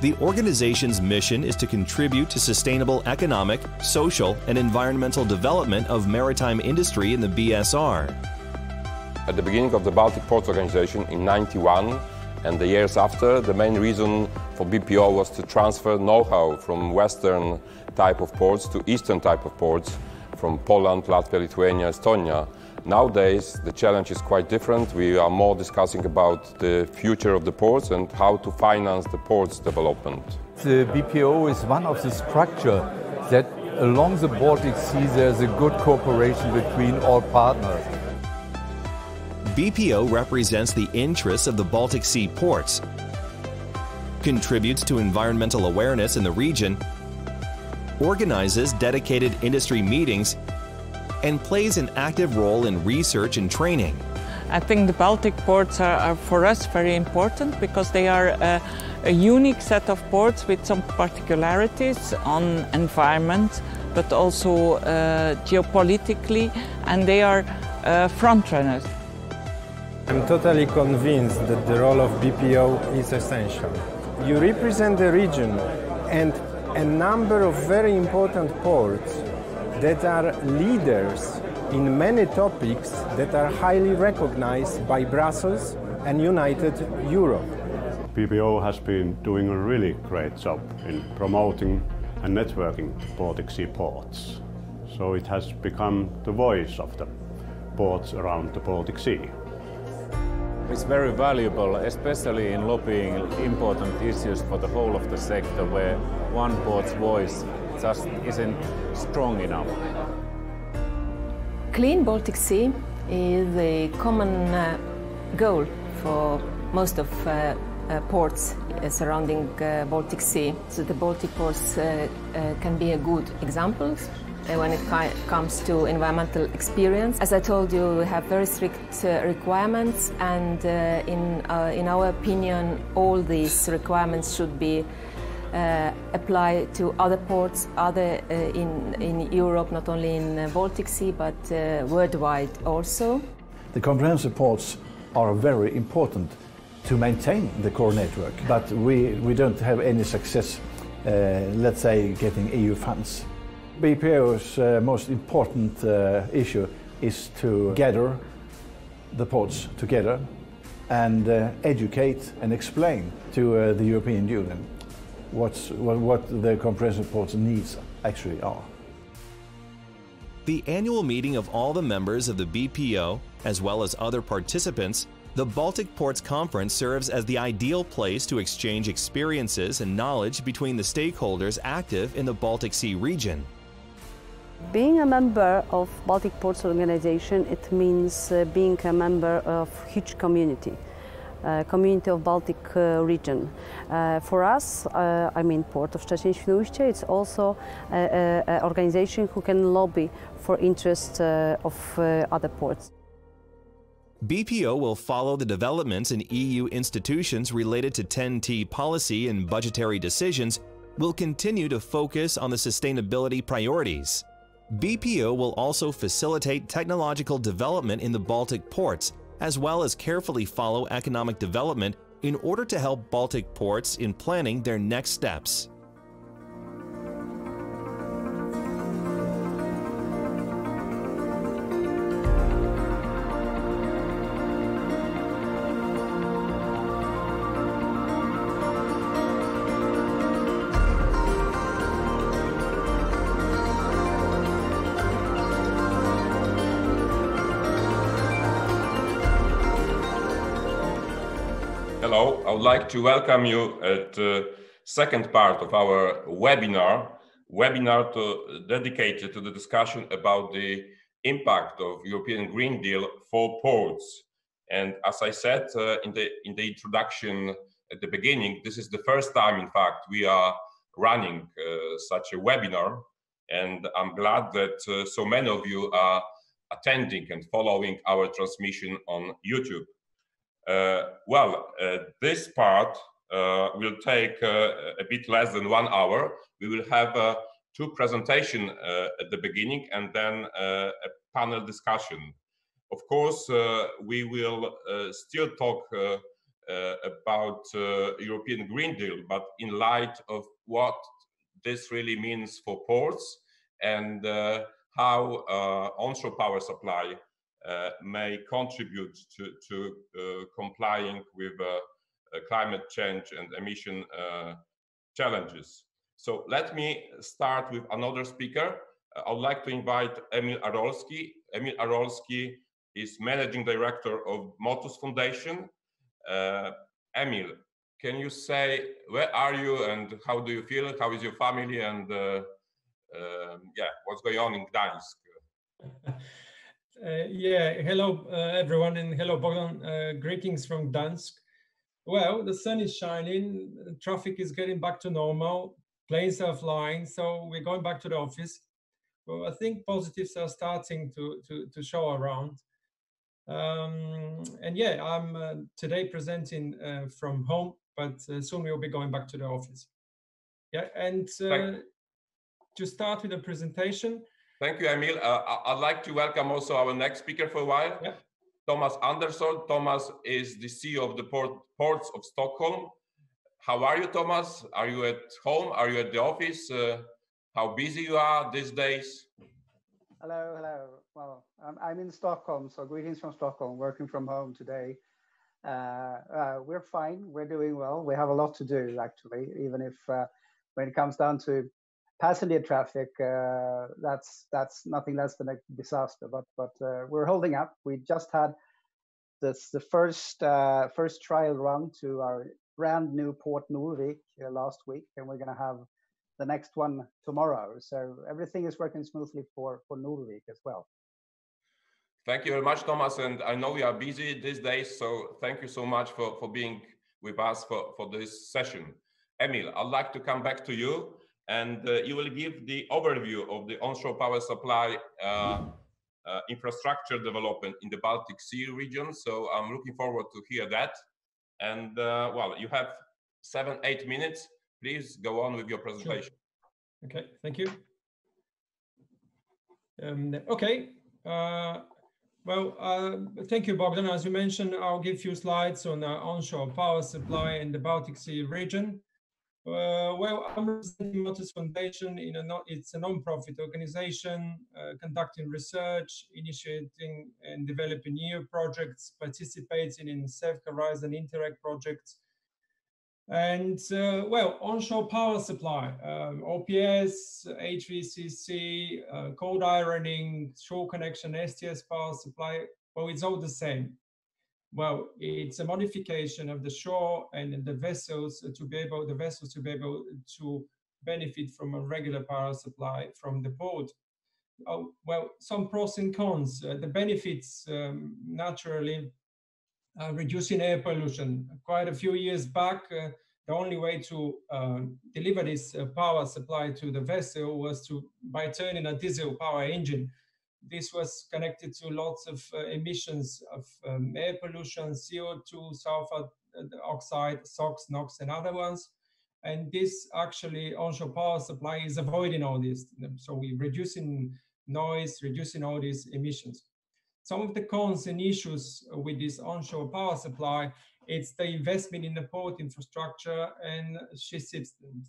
The organization's mission is to contribute to sustainable economic, social, and environmental development of maritime industry in the B S R. At the beginning of the Baltic Ports Organization in ninety-one and the years after, the main reason for B P O was to transfer know-how from Western type of ports to Eastern type of ports, from Poland, Latvia, Lithuania, Estonia. Nowadays, the challenge is quite different. We are more discussing about the future of the ports and how to finance the ports development. The B P O is one of the structures that along the Baltic Sea there's a good cooperation between all partners. B P O represents the interests of the Baltic Sea ports, contributes to environmental awareness in the region, organizes dedicated industry meetings, and plays an active role in research and training. I think the Baltic ports are, are for us very important because they are a, a unique set of ports with some particularities on environment, but also uh, geopolitically, and they are uh, front runners. I'm totally convinced that the role of B P O is essential. You represent the region and a number of very important ports that are leaders in many topics that are highly recognized by Brussels and United Europe. B P O has been doing a really great job in promoting and networking Baltic Sea ports. So it has become the voice of the ports around the Baltic Sea. It's very valuable, especially in lobbying important issues for the whole of the sector where one port's voice just isn't strong enough. Clean Baltic Sea is a common uh, goal for most of uh, uh, ports surrounding uh, Baltic Sea. So the Baltic ports uh, uh, can be a good example when it comes to environmental experience. As I told you, we have very strict uh, requirements, and uh, in, uh, in our opinion, all these requirements should be uh, applied to other ports, other uh, in, in Europe, not only in the Baltic Sea, but uh, worldwide also. The comprehensive ports are very important to maintain the core network, but we, we don't have any success, uh, let's say, getting E U funds. B P O's uh, most important uh, issue is to gather the ports together and uh, educate and explain to uh, the European Union what's, what, what the comprehensive ports needs actually are. The annual meeting of all the members of the B P O, as well as other participants, the Baltic Ports Conference serves as the ideal place to exchange experiences and knowledge between the stakeholders active in the Baltic Sea region. Being a member of Baltic Ports Organization, it means uh, being a member of a huge community, uh, community of Baltic uh, region. Uh, for us, uh, I mean Port of Szczecin-Świnoujście, it's also an organization who can lobby for interests uh, of uh, other ports. B P O will follow the developments in E U institutions related to ten T policy and budgetary decisions, will continue to focus on the sustainability priorities. B P O will also facilitate technological development in the Baltic ports, as well as carefully follow economic development in order to help Baltic ports in planning their next steps. Hello, I would like to welcome you at the uh, second part of our webinar, webinar to, dedicated to the discussion about the impact of European Green Deal for ports. And as I said uh, in, the, in the introduction at the beginning, this is the first time, in fact, we are running uh, such a webinar. And I'm glad that uh, so many of you are attending and following our transmission on YouTube. Uh, well, uh, this part uh, will take uh, a bit less than one hour. We will have uh, two presentations uh, at the beginning and then uh, a panel discussion. Of course, uh, we will uh, still talk uh, uh, about uh, European Green Deal, but in light of what this really means for ports and uh, how uh, onshore power supply Uh, may contribute to, to uh, complying with uh, uh, climate change and emission uh, challenges. So let me start with another speaker. Uh, I would like to invite Emil Arolski. Emil Arolski is Managing Director of Motus Foundation. Uh, Emil, can you say where are you and how do you feel? How is your family and uh, um, what's going on in Gdańsk. Uh, yeah, hello uh, everyone, and hello Bogdan. Uh, greetings from Gdańsk. Well, the sun is shining, traffic is getting back to normal, planes are flying, so we're going back to the office. Well, I think positives are starting to, to, to show around. Um, and yeah, I'm uh, today presenting uh, from home, but uh, soon we'll be going back to the office. Yeah, and uh, to start with the presentation. Thank you, Emil. Uh, I'd like to welcome also our next speaker for a while, yeah. Thomas Andersson. Thomas is the C E O of the port, Ports of Stockholm. How are you, Thomas? Are you at home? Are you at the office? Uh, how busy you are these days? Hello, hello. Well, I'm, I'm in Stockholm, so greetings from Stockholm, working from home today. Uh, uh, we're fine, we're doing well. We have a lot to do, actually, even if uh, when it comes down to passenger traffic, uh, that's that's nothing less than a disaster. But but uh, we're holding up. We just had this the first uh, first trial run to our brand new Port Norvik uh, last week, and we're going to have the next one tomorrow. So everything is working smoothly for for Norvik as well. Thank you very much, Thomas. And I know you are busy these days, so thank you so much for for being with us for for this session. Emil, I'd like to come back to you. And uh, you will give the overview of the onshore power supply uh, uh, infrastructure development in the Baltic Sea region. So I'm looking forward to hear that. And uh, well, you have seven, eight minutes. Please go on with your presentation. Sure. Okay, thank you. Um, okay, uh, well, uh, thank you, Bogdan. As you mentioned, I'll give a few slides on uh, onshore power supply in the Baltic Sea region. Uh, well, I'm representing Motus Foundation. In a non, it's a non-profit organization uh, conducting research, initiating and developing new projects, participating in C E F, Horizon, Interact projects. And, uh, well, onshore power supply, um, O P S, H V C C, uh, cold ironing, shore connection, S T S power supply, well, it's all the same. Well, it's a modification of the shore and the vessels to be able, the vessels to be able to benefit from a regular power supply from the port. Oh, well, some pros and cons. Uh, the benefits, um, naturally, uh, reducing air pollution. Quite a few years back, uh, the only way to uh, deliver this uh, power supply to the vessel was to by turning a diesel power engine. This was connected to lots of uh, emissions of um, air pollution, C O two, sulfur oxide, SOx, NOx, and other ones. And this actually onshore power supply is avoiding all this. So we're reducing noise, reducing all these emissions. Some of the cons and issues with this onshore power supply, it's the investment in the port infrastructure and ship systems.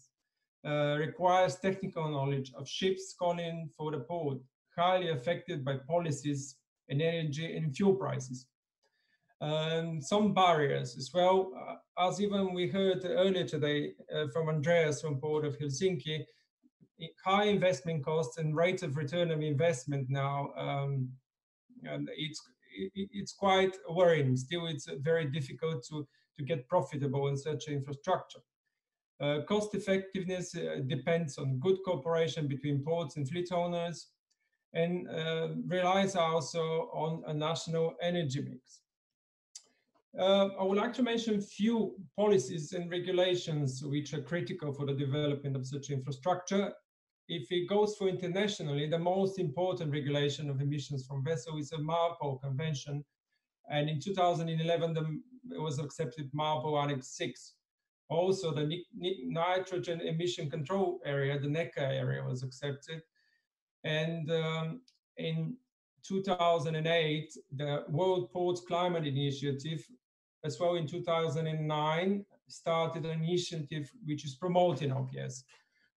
Uh, requires technical knowledge of ships calling for the port. Highly affected by policies and energy and fuel prices. Um, some barriers as well, uh, as even we heard earlier today uh, from Andreas from Port of Helsinki, high investment costs and rate of return of investment now, um, and it's, it, it's quite worrying. Still, it's very difficult to, to get profitable in such infrastructure. Uh, cost effectiveness uh, depends on good cooperation between ports and fleet owners, and uh, relies also on a national energy mix. Uh, I would like to mention few policies and regulations which are critical for the development of such infrastructure. If it goes for internationally, the most important regulation of emissions from vessels is the MARPOL Convention. And in two thousand eleven, the, it was accepted MARPOL Annex six. Also, the nitrogen emission control area, the NECA area, was accepted. And um, in two thousand eight, the World Ports Climate Initiative, as well in two thousand nine, started an initiative which is promoting O P S.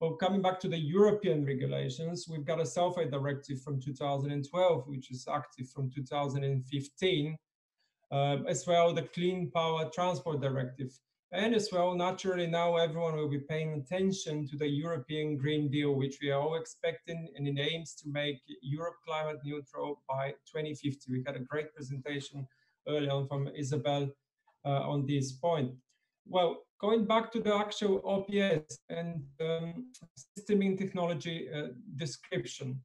Well, coming back to the European regulations, we've got a sulfate directive from two thousand twelve, which is active from two thousand fifteen, uh, as well the Clean Power Transport Directive. And as well, naturally, now everyone will be paying attention to the European Green Deal, which we are all expecting, and it aims to make Europe climate neutral by twenty fifty. We had a great presentation earlier on from Isabelle uh, on this point. Well, going back to the actual O P S and um, system in technology uh, description.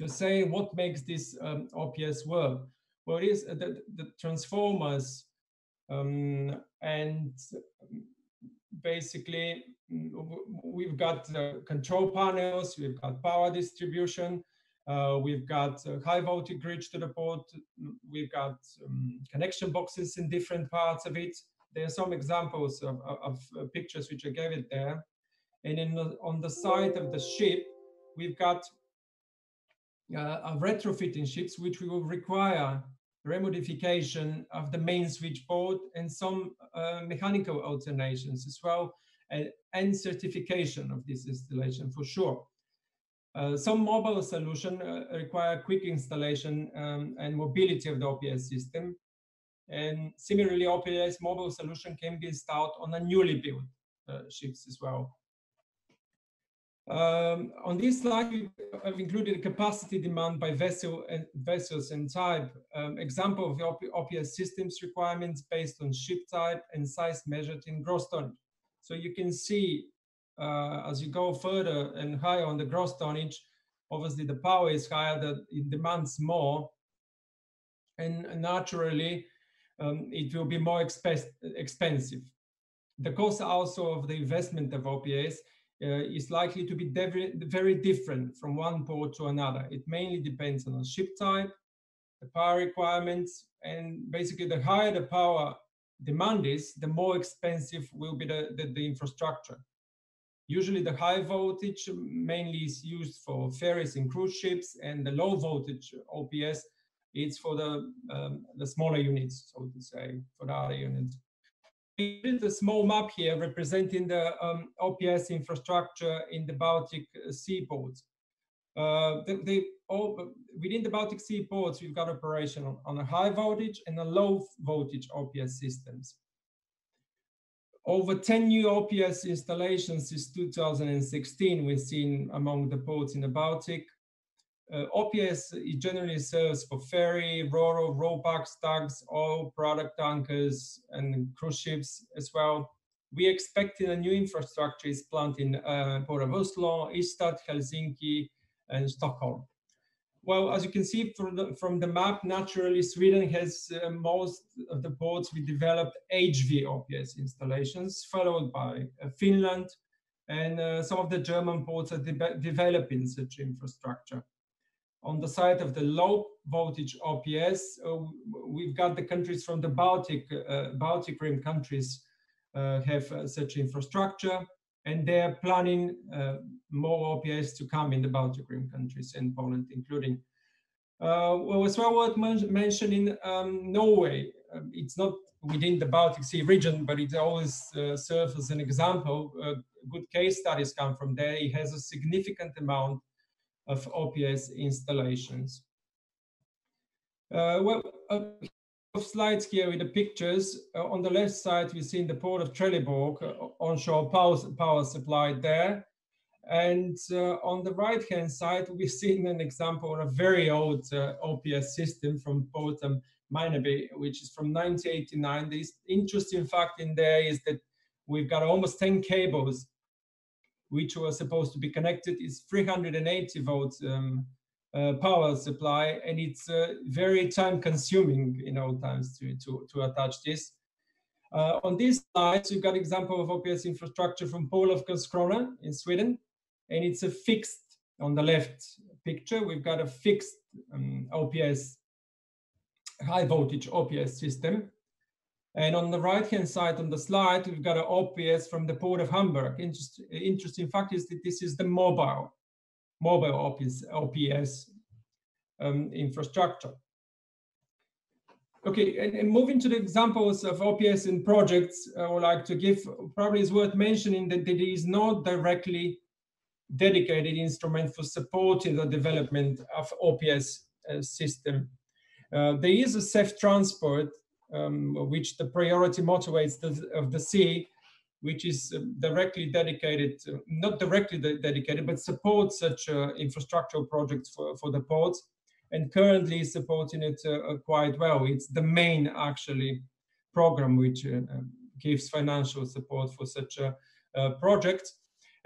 to say what makes this um, O P S work. Well, it is the, the transformers um, and basically we've got uh, control panels, we've got power distribution, uh, we've got uh, high voltage grid to the port, we've got um, connection boxes in different parts of it. There are some examples of, of, of pictures which I gave it there. And in the, on the side of the ship, we've got uh, a retrofitting ships, which we will require remodification of the main switchboard and some uh, mechanical alternations as well, and, and certification of this installation for sure. Uh, some mobile solution uh, require quick installation um, and mobility of the O P S system. And similarly, O P S mobile solution can be installed on a newly built uh, ships as well. Um, on this slide, I've included capacity demand by vessel and vessels and type. Um, example of the O P S systems requirements based on ship type and size measured in gross tonnage. So you can see uh, as you go further and higher on the gross tonnage, obviously the power is higher, that it demands more, and naturally um, it will be more exp expensive. The cost also of the investment of O P S Uh, is likely to be very different from one port to another. It mainly depends on the ship type, the power requirements, and basically the higher the power demand is, the more expensive will be the, the, the infrastructure. Usually the high voltage mainly is used for ferries and cruise ships, and the low voltage O P S is for the, um, the smaller units, so to say, for the other units. The small map here representing the um, O P S infrastructure in the Baltic Sea ports. Uh, they, they all, within the Baltic Sea ports, we've got operation on, on a high voltage and a low voltage O P S systems. Over ten new O P S installations since two thousand sixteen we've seen among the ports in the Baltic. Uh, O P S it generally serves for ferry, ro-ro, ROPAX, tugs, oil product tankers, and cruise ships as well. We expect a new infrastructure is planned in uh, Port of Oslo, Istad, Helsinki, and Stockholm. Well, as you can see from the, from the map, naturally Sweden has uh, most of the ports we developed H V O P S installations, followed by uh, Finland, and uh, some of the German ports are de developing such infrastructure. On the side of the low voltage O P S, uh, we've got the countries from the Baltic, uh, Baltic Rim countries uh, have uh, such infrastructure, and they're planning uh, more O P S to come in the Baltic Rim countries and Poland including. Uh, well, as well worth men mentioning um, Norway. Uh, it's not within the Baltic Sea region, but it always uh, serves as an example. Uh, good case studies come from there. It has a significant amount of O P S installations. Uh, well, a couple of slides here with the pictures. Uh, on the left side, we've seen the port of Trelleborg, uh, onshore power, power supply there. And uh, on the right-hand side, we've seen an example of a very old uh, O P S system from Port um, Meineby, which is from nineteen eighty-nine. The interesting fact in there is that we've got almost ten cables which were supposed to be connected. Is three hundred eighty volt um, uh, power supply, and it's uh, very time consuming in old times to, to, to attach this. Uh, on this slide, you've got an example of O P S infrastructure from Port of Karlskrona in Sweden, and it's a fixed, on the left picture, we've got a fixed um, O P S, high voltage O P S system. And on the right-hand side on the slide, we've got an O P S from the Port of Hamburg. Interest, interesting fact is that this is the mobile, mobile O P S, O P S um, infrastructure. Okay, and, and moving to the examples of O P S in projects, I would like to give, probably is worth mentioning that there is no directly dedicated instrument for supporting the development of O P S uh, system. Uh, there is a C E F transport, Um, which the priority motorways of the sea, which is uh, directly dedicated, uh, not directly de dedicated, but supports such uh, infrastructural projects for, for the ports, and currently supporting it uh, quite well. It's the main, actually, program which uh, gives financial support for such a, a project.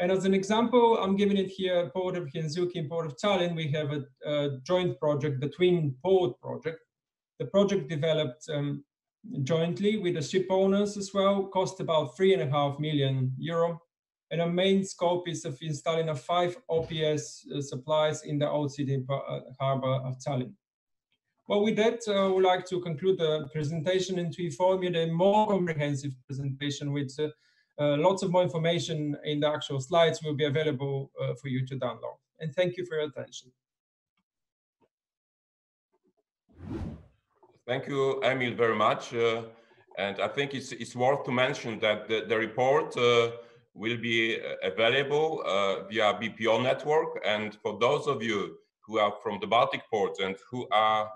And as an example, I'm giving it here, Port of Helsinki and Port of Tallinn, we have a, a joint project, the Twin Port project. The project developed um, jointly with the ship owners as well, cost about three and a half million euro. And our main scope is of installing a five O P S uh, supplies in the old city uh, harbour of Tallinn. Well, with that, uh, I would like to conclude the presentation and to inform you a more comprehensive presentation with uh, uh, lots of more information in the actual slides will be available uh, for you to download. And thank you for your attention. Thank you, Emil, very much. Uh, and I think it's, it's worth to mention that the, the report uh, will be available uh, via B P O network. And for those of you who are from the Baltic ports and who are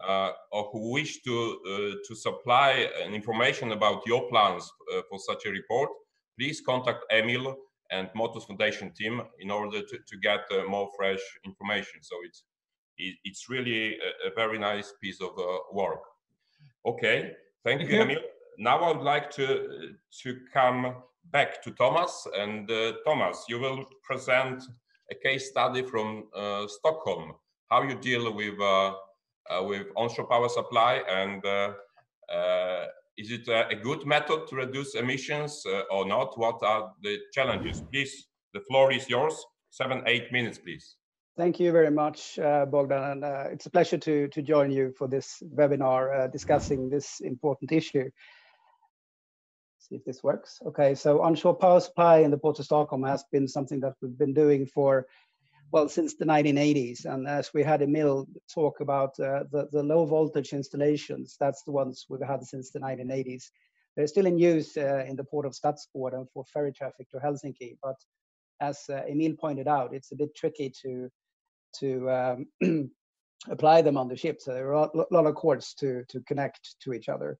Uh, or who wish to uh, to supply uh, information about your plans uh, for such a report, please contact Emil and Motus Foundation team in order to, to get uh, more fresh information. So it's it, it's really a, a very nice piece of uh, work. Okay, thank you, Emil. Now I would like to to come back to Thomas, and uh, Thomas, you will present a case study from uh, Stockholm. How you deal with uh, Uh, with onshore power supply, and uh, uh, is it a, a good method to reduce emissions uh, or not? What are the challenges? Please, the floor is yours. Seven, eight minutes, please. Thank you very much, uh, Bogdan. And uh, it's a pleasure to, to join you for this webinar uh, discussing this important issue. Let's see if this works. Okay, so onshore power supply in the Port of Stockholm has been something that we've been doing for well, since the nineteen eighties, and as we had Emil talk about uh, the, the low voltage installations, that's the ones we've had since the nineteen eighties. They're still in use uh, in the port of Stadsport and for ferry traffic to Helsinki, but as uh, Emil pointed out, it's a bit tricky to, to um, apply them on the ship, so there are a lot of cords to, to connect to each other.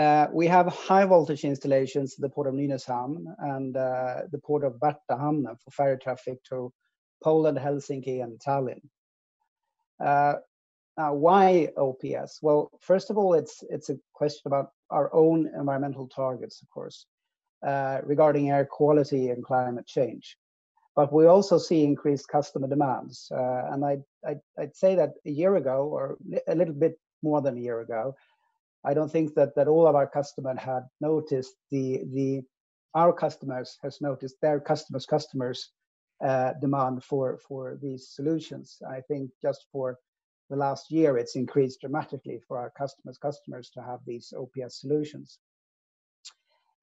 Uh, we have high voltage installations in the port of Nynäshamn and uh, the port of Värtahamnen for ferry traffic to Poland, Helsinki, and Tallinn. Uh, now, why O P S? Well, first of all, it's it's a question about our own environmental targets, of course, uh, regarding air quality and climate change. But we also see increased customer demands. Uh, and I, I, I'd say that a year ago, or a little bit more than a year ago, I don't think that, that all of our customers had noticed the, the, our customers has noticed their customers' customers Uh, demand for for these solutions. I think just for the last year, it's increased dramatically for our customers' customers to have these O P S solutions.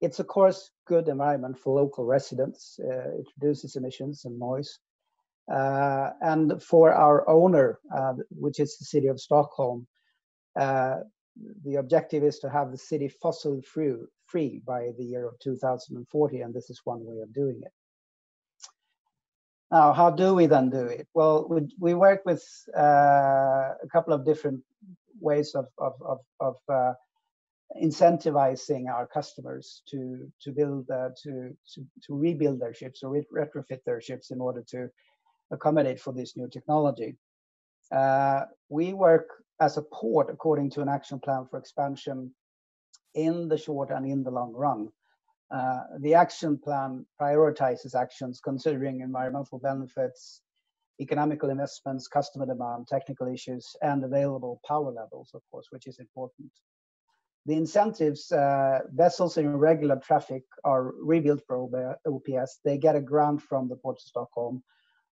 It's of course good environment for local residents. Uh, it reduces emissions and noise, uh, and for our owner, uh, which is the city of Stockholm, uh, the objective is to have the city fossil free free by the year of two thousand forty, and this is one way of doing it. Now, how do we then do it? Well, we, we work with uh, a couple of different ways of, of, of, of uh, incentivizing our customers to, to build, uh, to, to, to rebuild their ships or re retrofit their ships in order to accommodate for this new technology. Uh, we work as a port according to an action plan for expansion in the short and in the long run. Uh, the action plan prioritizes actions considering environmental benefits, economical investments, customer demand, technical issues, and available power levels, of course, which is important. The incentives, uh, vessels in regular traffic are rebuilt for O P S. They get a grant from the Port of Stockholm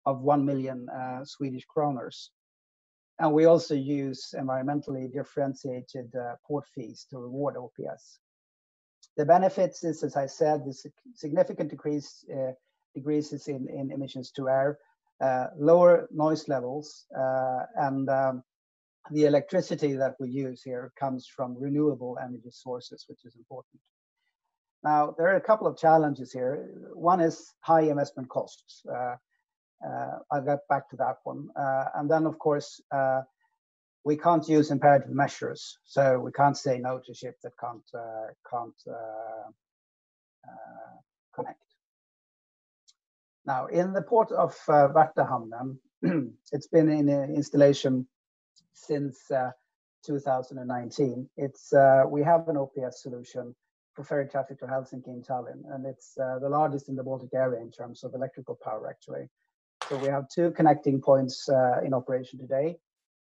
of one million uh, Swedish kroners. And we also use environmentally differentiated uh, port fees to reward O P S. The benefits is, as I said, the significant decrease, uh, decreases in, in emissions to air, uh, lower noise levels, uh, and um, the electricity that we use here comes from renewable energy sources, which is important. Now, there are a couple of challenges here. One is high investment costs. Uh, uh, I'll get back to that one. Uh, and then, of course, uh, we can't use imperative measures, so we can't say no to ship that can't uh, can't uh, uh, connect. Now, in the port of uh, Värtahamnen, it's been in installation since uh, two thousand nineteen. It's uh, we have an O P S solution for ferry traffic to Helsinki and Tallinn, and it's uh, the largest in the Baltic area in terms of electrical power, actually. So we have two connecting points uh, in operation today.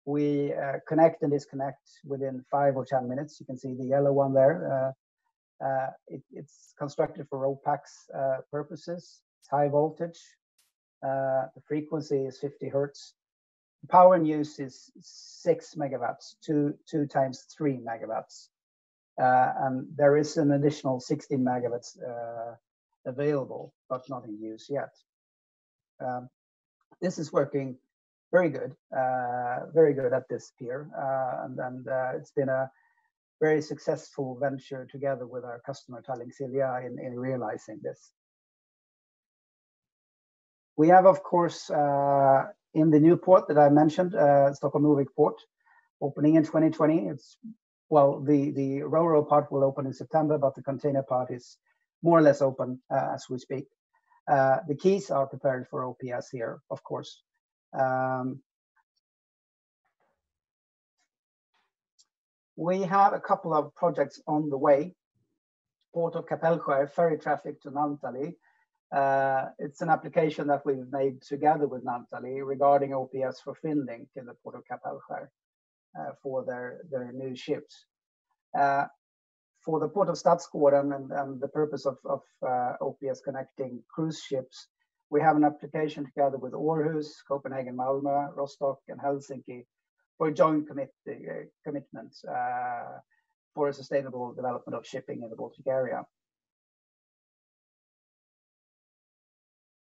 We uh, connect and disconnect within five or ten minutes. You can see the yellow one there. Uh, uh, it, it's constructed for ROPAX uh, purposes. It's high voltage. Uh, the frequency is fifty hertz. The power in use is six megawatts, two two times three megawatts. Uh, and there is an additional sixteen megawatts uh, available, but not in use yet. Um, this is working very good, uh, very good at this pier. Uh, and and uh, it's been a very successful venture together with our customer, Tallink in, in realizing this. We have, of course, uh, in the new port that I mentioned, uh, Stockholm Port, opening in twenty twenty. It's Well, the, the ro-ro part will open in September, but the container part is more or less open uh, as we speak. Uh, the quays are prepared for O P S here, of course. Um, we have a couple of projects on the way. Port of Kapellskär, ferry traffic to Naantali. Uh, it's an application that we've made together with Naantali regarding O P S for Finlink in the port of Kapellskär. Uh, for their, their new ships. Uh, for the port of Stadsgården and, and the purpose of, of uh, O P S connecting cruise ships, we have an application together with Aarhus, Copenhagen, Malmö, Rostock, and Helsinki for a joint commit, uh, commitment uh, for a sustainable development of shipping in the Baltic area.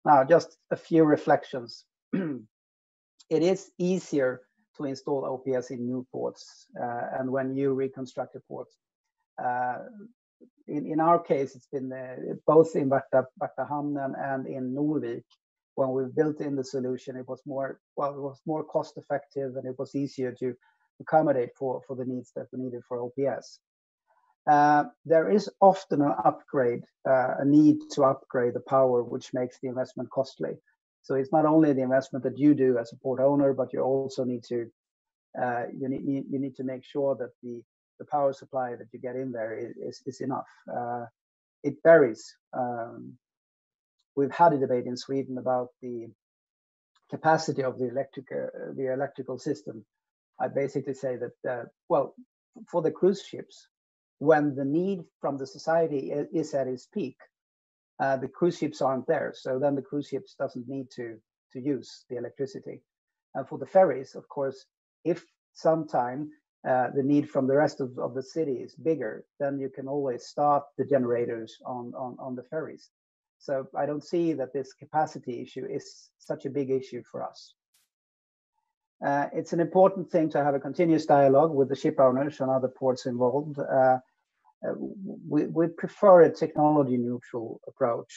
Now, just a few reflections. It is easier to install O P S in new ports uh, and when you reconstruct a port. Uh, in, in our case, it's been uh, both in Värtahamnen and in Norvik. When we built in the solution, it was more well, it was more cost effective and it was easier to accommodate for, for the needs that we needed for O P S. Uh, there is often an upgrade, uh, a need to upgrade the power, which makes the investment costly. So it's not only the investment that you do as a port owner, but you also need to uh, you need you need to make sure that the the power supply that you get in there is is enough. Uh, it varies. Um, we've had a debate in Sweden about the capacity of the electric uh, the electrical system. I basically say that uh, well, for the cruise ships, when the need from the society is at its peak. Uh, the cruise ships aren't there, so then the cruise ships doesn't need to to use the electricity. And for the ferries, of course, if sometime uh, the need from the rest of, of the city is bigger, then you can always start the generators on, on, on the ferries. So I don't see that this capacity issue is such a big issue for us. Uh, it's an important thing to have a continuous dialogue with the ship owners and other ports involved. Uh, Uh, we, we prefer a technology neutral approach.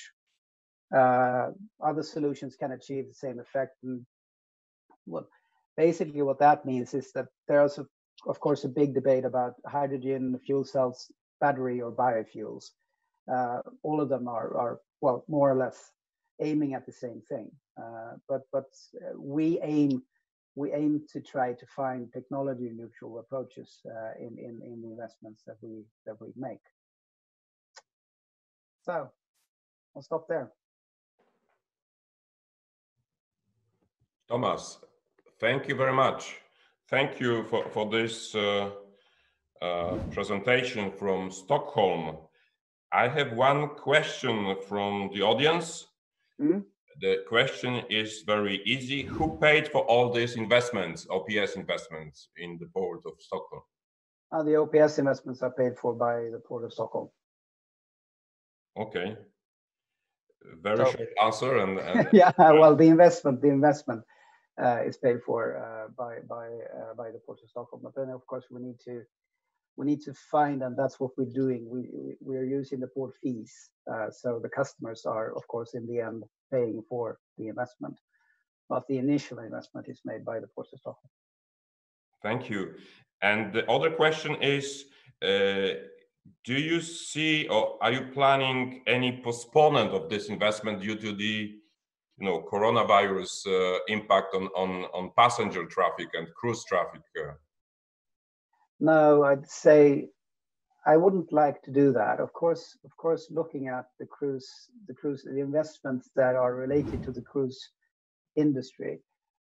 Uh, other solutions can achieve the same effect. And what, basically what that means is that there's, of course, a big debate about hydrogen, fuel cells, battery or biofuels. Uh, all of them are, are, well, more or less aiming at the same thing. Uh, but but we aim we aim to try to find technology neutral approaches uh, in, in, in the investments that we, that we make. So I'll stop there. Thomas, thank you very much. Thank you for, for this uh, uh, presentation from Stockholm. I have one question from the audience. Mm-hmm. The question is very easy. Who paid for all these investments, O P S investments in the port of Stockholm? Uh, the O P S investments are paid for by the port of Stockholm. Okay. Very so, short answer. And, and yeah, well, the investment, the investment uh, is paid for uh, by by uh, by the port of Stockholm. But then, of course, we need to we need to find, and that's what we're doing. We we are using the port fees, uh, so the customers are, of course, in the end, paying for the investment, but the initial investment is made by the Port of Stockholm. Thank you. And the other question is, uh, do you see or are you planning any postponement of this investment due to the you know, coronavirus uh, impact on, on, on passenger traffic and cruise traffic? Uh? No, I'd say I wouldn't like to do that. Of course, of course, looking at the cruise, the cruise, the investments that are related to the cruise industry,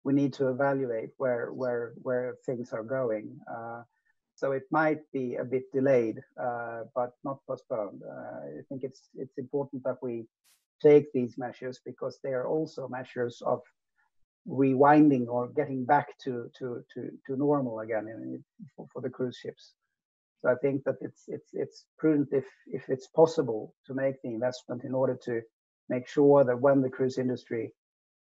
we need to evaluate where where where things are going. Uh, so it might be a bit delayed, uh, but not postponed. Uh, I think it's it's important that we take these measures because they are also measures of rewinding or getting back to to to, to normal again in, for, for the cruise ships. So I think that it's it's it's prudent if if it's possible to make the investment in order to make sure that when the cruise industry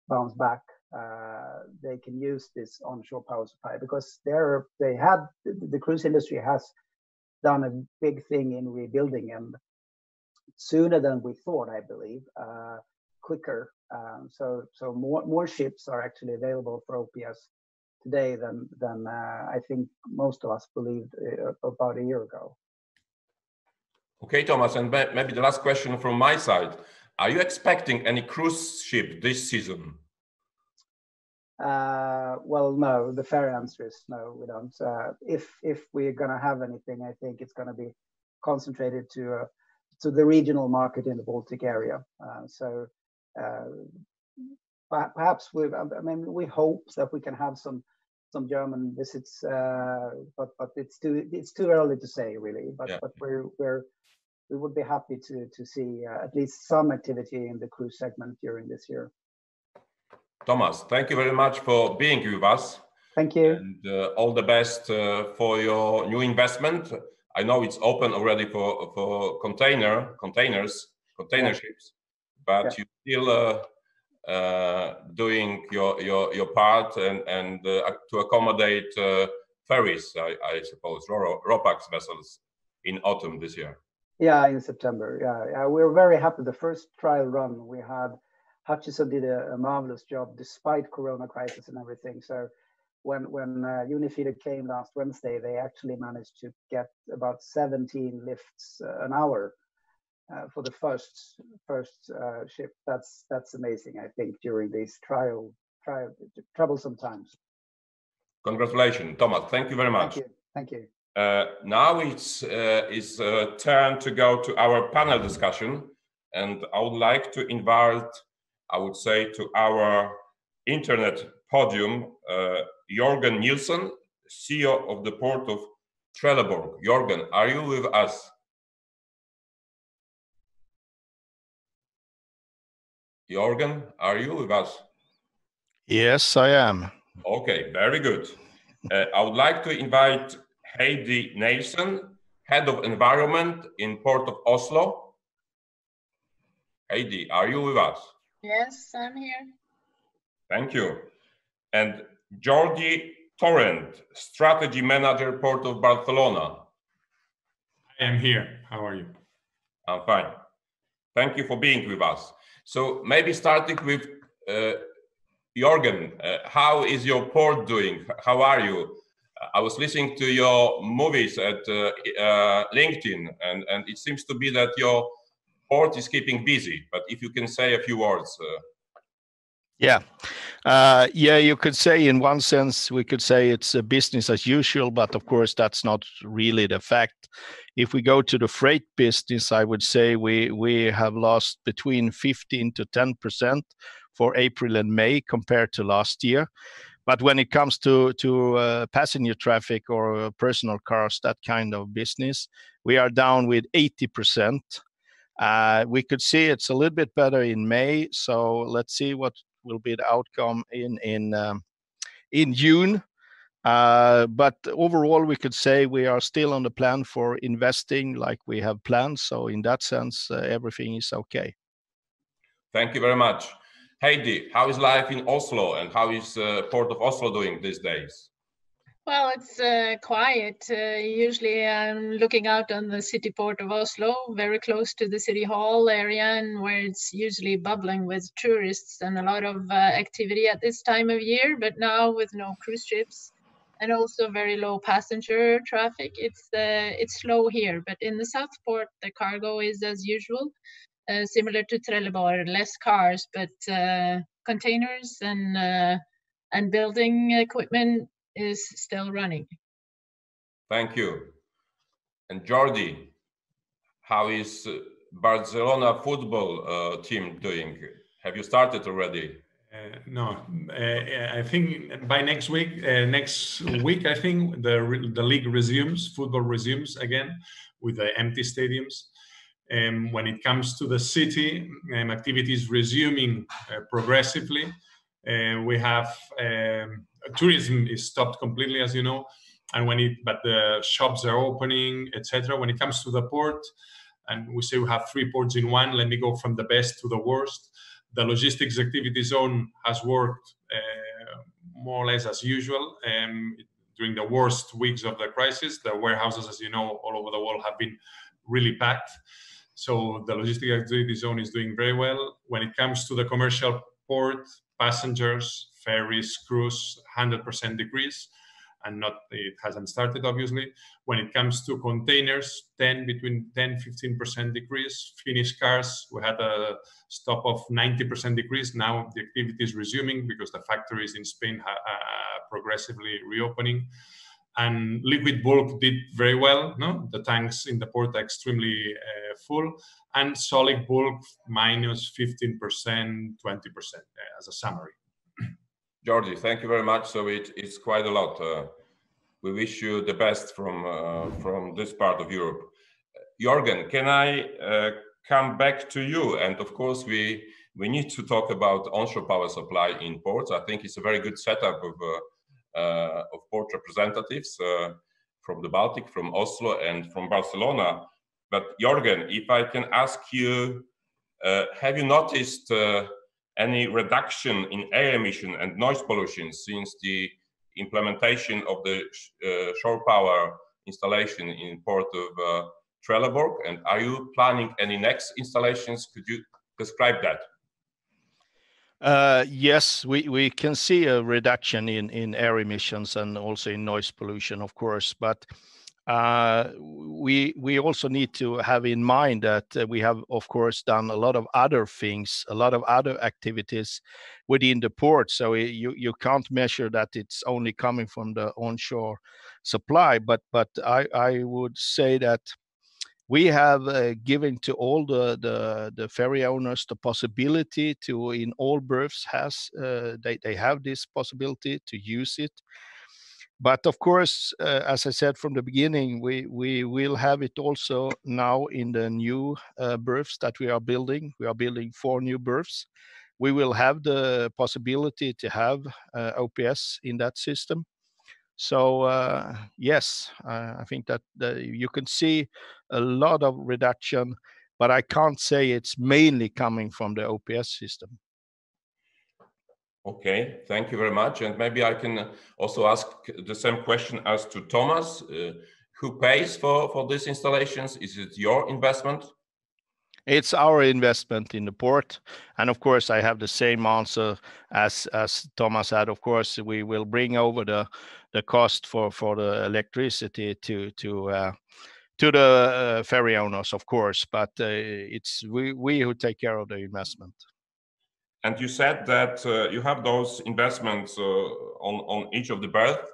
bounce back, uh, they can use this onshore power supply, because there they had the cruise industry has done a big thing in rebuilding, and sooner than we thought, I believe, uh, quicker. Um, so so more more ships are actually available for O P S today than than uh, I think most of us believed uh, about a year ago. Okay, Thomas, and maybe the last question from my side: are you expecting any cruise ship this season? Uh, well, no. The fair answer is no, we don't. Uh, if if we're going to have anything, I think it's going to be concentrated to uh, to the regional market in the Baltic area. Uh, so. Uh, Perhaps we, I mean, we hope that we can have some some German visits, uh, but but it's too it's too early to say really. But yeah. but we're we're we would be happy to to see uh, at least some activity in the cruise segment during this year. Thomas, thank you very much for being with us. Thank you, and uh, all the best uh, for your new investment. I know it's open already for for container containers container yeah. ships, but yeah. you still. Uh, Uh, doing your your your part and and uh, to accommodate uh, ferries, I, I suppose, ROPAX vessels in autumn this year. Yeah, in September. Yeah, yeah, we're very happy. The first trial run we had, Hutchison did a, a marvelous job despite Corona crisis and everything. So when when uh, Unifeeder came last Wednesday, they actually managed to get about seventeen lifts an hour. Uh, for the first first uh, ship, that's that's amazing. I think during these trial trial troublesome times. Congratulations, Thomas. Thank you very much. Thank you. Thank you. Uh, now it's uh, it's uh, turn to go to our panel discussion, and I would like to invite, I would say, to our internet podium, uh, Jorgen Nielsen, C E O of the Port of Trelleborg. Jorgen, are you with us? Jorgen, are you with us? Yes, I am. Okay, very good. Uh, I would like to invite Heidi Nielsen, Head of Environment in Port of Oslo. Heidi, are you with us? Yes, I'm here. Thank you. And Jordi Torrent, Strategy Manager, Port of Barcelona. I am here. How are you? I'm fine. Thank you for being with us. So maybe starting with uh, Jorgen, uh, how is your port doing? How are you? I was listening to your movies at uh, uh, LinkedIn, and, and it seems to be that your port is keeping busy, but if you can say a few words. Uh... Yeah, uh, yeah, you could say in one sense, we could say it's a business as usual, but of course that's not really the fact. If we go to the freight business, I would say we we have lost between fifteen to ten percent for April and May compared to last year. But when it comes to to uh, passenger traffic or uh, personal cars, that kind of business, we are down with eighty percent. Uh, we could see it's a little bit better in May. So let's see what will be the outcome in in um, in June. Uh, but overall, we could say we are still on the plan for investing like we have planned. So in that sense, uh, everything is okay. Thank you very much. Heidi, how is life in Oslo and how is uh, Port of Oslo doing these days? Well, it's uh, quiet. Uh, usually I'm looking out on the city port of Oslo, very close to the city hall area, and where it's usually bubbling with tourists and a lot of uh, activity at this time of year, but now with no cruise ships. And also very low passenger traffic. It's uh, it's slow here, but in the south port, the cargo is as usual, uh, similar to Trelleborg, less cars, but uh, containers and uh, and building equipment is still running. Thank you. And Jordi, how is Barcelona football uh, team doing? Have you started already? Uh, no, uh, I think by next week, uh, next week, I think the, the league resumes, football resumes again with the empty stadiums. Um, when it comes to the city, um, activities resuming uh, progressively. Uh, we have um, tourism is stopped completely, as you know, and when it but the shops are opening, et cetera. When it comes to the port, and we say we have three ports in one. Let me go from the best to the worst. The logistics activity zone has worked uh, more or less as usual um, during the worst weeks of the crisis. The warehouses, as you know, all over the world have been really packed. So the logistic activity zone is doing very well. When it comes to the commercial port, passengers, ferries, cruise, one hundred percent decrease, and not it hasn't started, obviously. When it comes to containers, ten, between ten, fifteen percent decrease. Finnish cars, we had a stop of ninety percent decrease. Now the activity is resuming because the factories in Spain are progressively reopening. And liquid bulk did very well, no? The tanks in the port are extremely uh, full, and solid bulk minus fifteen percent, twenty percent uh, as a summary. Jordi, thank you very much. So it, it's quite a lot. Uh, we wish you the best from, uh, from this part of Europe. Jorgen, can I uh, come back to you? And of course, we, we need to talk about onshore power supply in ports. I think it's a very good setup of uh, Uh, of port representatives uh, from the Baltic, from Oslo, and from Barcelona. But Jorgen, if I can ask you, uh, have you noticed uh, any reduction in air emission and noise pollution since the implementation of the sh uh, shore power installation in port of uh, Trelleborg? And are you planning any next installations? Could you describe that? Uh, yes, we, we can see a reduction in, in air emissions and also in noise pollution, of course, but uh, we, we also need to have in mind that we have, of course, done a lot of other things, a lot of other activities within the port. So you, you can't measure that it's only coming from the onshore supply, but, but I, I would say that we have uh, given to all the, the, the ferry owners the possibility to, in all berths, has uh, they, they have this possibility to use it. But of course, uh, as I said from the beginning, we, we will have it also now in the new uh, berths that we are building. We are building four new berths. We will have the possibility to have uh, O P S in that system. So uh, yes, uh, I think that uh, you can see a lot of reduction, but I can't say it's mainly coming from the O P S system. Okay, thank you very much. And maybe I can also ask the same question as to Thomas. Uh, who pays for, for these installations? Is it your investment? It's our investment in the port. And of course, I have the same answer as, as Thomas had. Of course, we will bring over the, the cost for, for the electricity to, to, uh, to the ferry owners, of course, but uh, it's we, we who take care of the investment. And you said that uh, you have those investments uh, on, on each of the berth,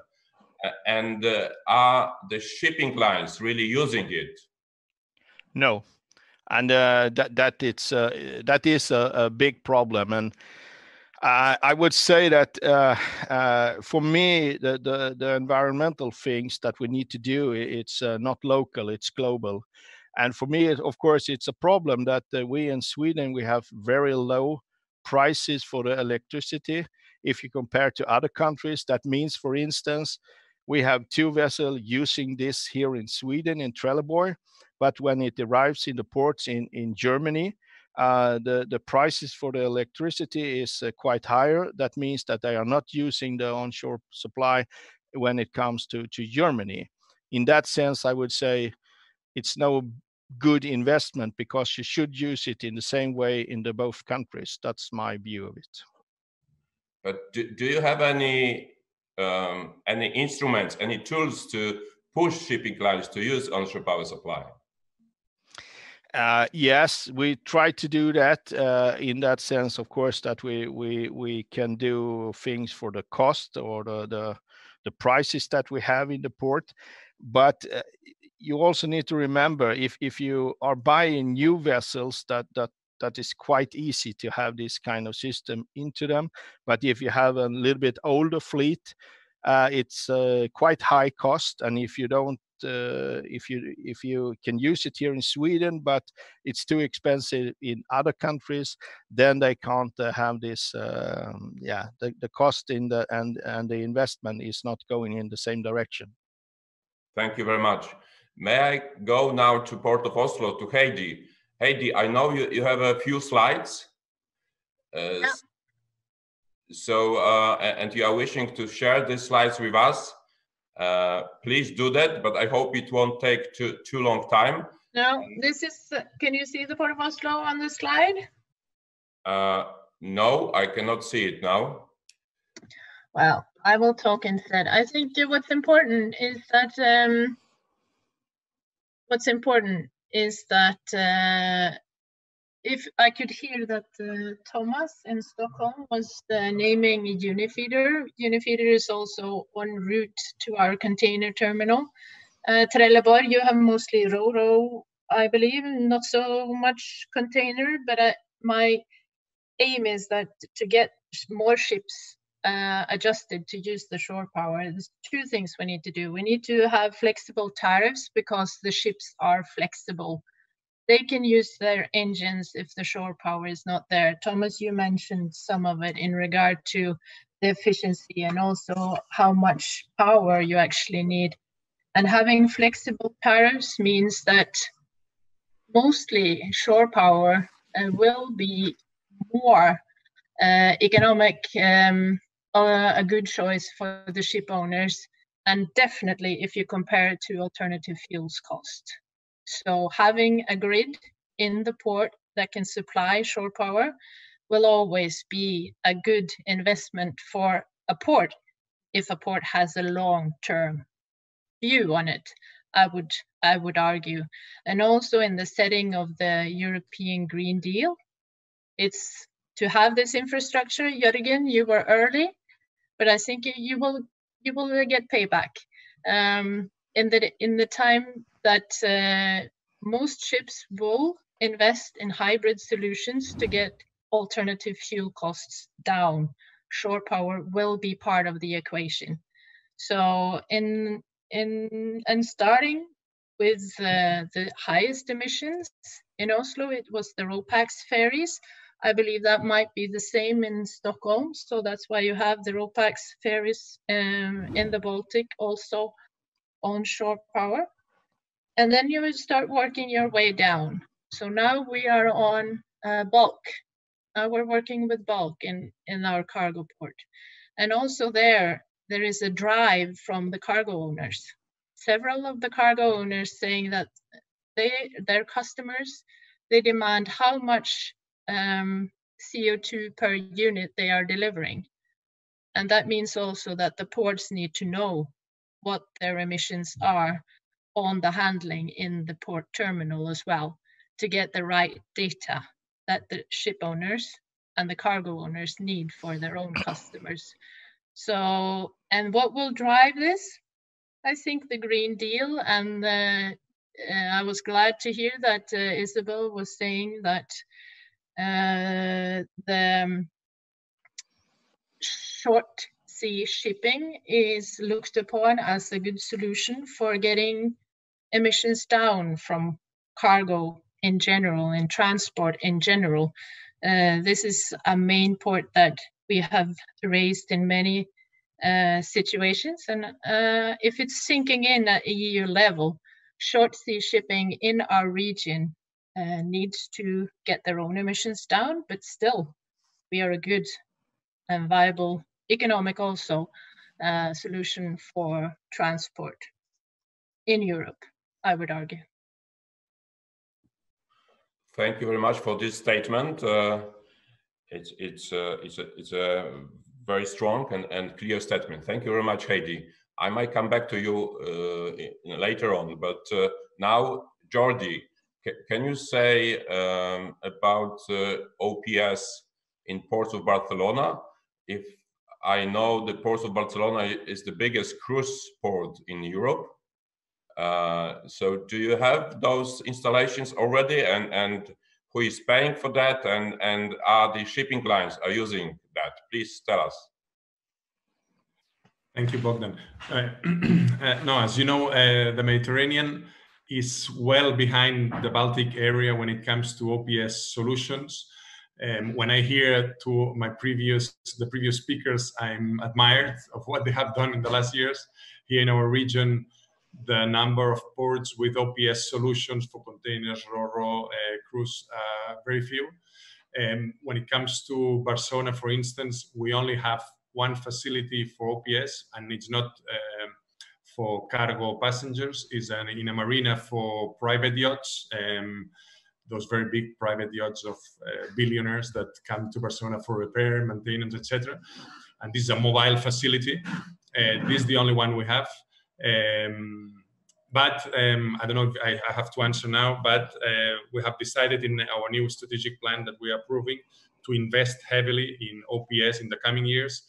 and uh, are the shipping lines really using it? No. And uh, that that it's uh, that is a, a big problem, and uh, I would say that uh, uh, for me the, the the environmental things that we need to do, it's uh, not local, it's global. And for me, it, of course, it's a problem that uh, we in Sweden we have very low prices for the electricity if you compare to other countries. That means, for instance, we have two vessels using this here in Sweden in Trelleborg. But when it arrives in the ports in, in Germany, uh, the, the prices for the electricity is uh, quite higher. That means that they are not using the onshore supply when it comes to, to Germany. In that sense, I would say it's no good investment because you should use it in the same way in the both countries. That's my view of it. But do, do you have any, um, any instruments, any tools to push shipping lines to use onshore power supply? Uh, yes, we try to do that uh, in that sense, of course, that we, we, we can do things for the cost or the, the, the prices that we have in the port. But uh, you also need to remember, if if you are buying new vessels, that that that is quite easy to have this kind of system into them. But if you have a little bit older fleet, uh, it's uh, quite high cost. And if you don't, uh, if you if you can use it here in Sweden, but it's too expensive in other countries, then they can't uh, have this. Uh, yeah, the, the cost in the and and the investment is not going in the same direction. Thank you very much. May I go now to Port of Oslo to Heidi? Heidi, I know you, you have a few slides. Uh, yeah. So, uh, and you are wishing to share these slides with us. Uh, please do that, but I hope it won't take too, too long time. No, this is, uh, can you see the Port of Oslo on the slide? Uh, no, I cannot see it now. Well, I will talk instead. I think that what's important is that um, what's important is that uh, if I could hear that uh, Thomas in Stockholm was uh, naming a Unifeeder. Unifeeder is also one route to our container terminal. Uh, Trelleborg, you have mostly Ro-Ro, I believe, not so much container, but uh, my aim is that to get more ships Uh, adjusted to use the shore power. There's two things we need to do. We need to have flexible tariffs because the ships are flexible. They can use their engines if the shore power is not there. Thomas, you mentioned some of it in regard to the efficiency and also how much power you actually need. And having flexible tariffs means that mostly shore power uh, will be more uh, economic um, Uh, a good choice for the ship owners, and definitely if you compare it to alternative fuels cost. So having a grid in the port that can supply shore power will always be a good investment for a port if a port has a long-term view on it, I would, I would argue. And also in the setting of the European Green Deal, it's to have this infrastructure. Jorgen, you were early, but I think you will you will get payback um, in the in the time that uh, most ships will invest in hybrid solutions to get alternative fuel costs down. Shore power will be part of the equation. So in in and starting with uh, the highest emissions in Oslo, it was the ROPAX ferries. I believe that might be the same in Stockholm. So that's why you have the RoPax ferries um, in the Baltic also on shore power. And then you would start working your way down. So now we are on uh, bulk. Uh, we're working with bulk in, in our cargo port. And also there, there is a drive from the cargo owners. Several of the cargo owners saying that they, their customers, they demand how much Um, C O two per unit they are delivering. And that means also that the ports need to know what their emissions are on the handling in the port terminal as well, to get the right data that the ship owners and the cargo owners need for their own customers. So, and what will drive this? I think the Green Deal, and the, uh, I was glad to hear that uh, Isabelle was saying that Uh, the um, short sea shipping is looked upon as a good solution for getting emissions down from cargo in general, in transport in general. Uh, this is a main point that we have raised in many uh, situations. And uh, if it's sinking in at E U level, short sea shipping in our region Uh, needs to get their own emissions down, but still we are a good and viable economic also uh, solution for transport in Europe, I would argue. Thank you very much for this statement. Uh, it's, it's, uh, it's, a, it's a very strong and, and clear statement. Thank you very much, Heidi. I might come back to you uh, later on, but uh, now, Jordi, can you say um, about uh, O P S in ports of Barcelona? If I know the ports of Barcelona is the biggest cruise port in Europe, Uh, so do you have those installations already, and, and who is paying for that, and, and are the shipping lines are using that? Please tell us. Thank you, Bogdan. Uh, uh, no, as you know, uh, the Mediterranean is well behind the Baltic area when it comes to O P S solutions. Um, when I hear to my previous, the previous speakers, I'm admired of what they have done in the last years. Here in our region, the number of ports with O P S solutions for containers, ro-ro, uh, cruise, uh, very few. Um, when it comes to Barcelona, for instance, we only have one facility for O P S, and it's not uh, for cargo passengers. It's an, in a marina for private yachts, um, those very big private yachts of uh, billionaires that come to Barcelona for repair, maintenance, et cetera. And this is a mobile facility. Uh, this is the only one we have. Um, but um, I don't know if I, I have to answer now, but uh, we have decided in our new strategic plan that we are approving to invest heavily in O P S in the coming years.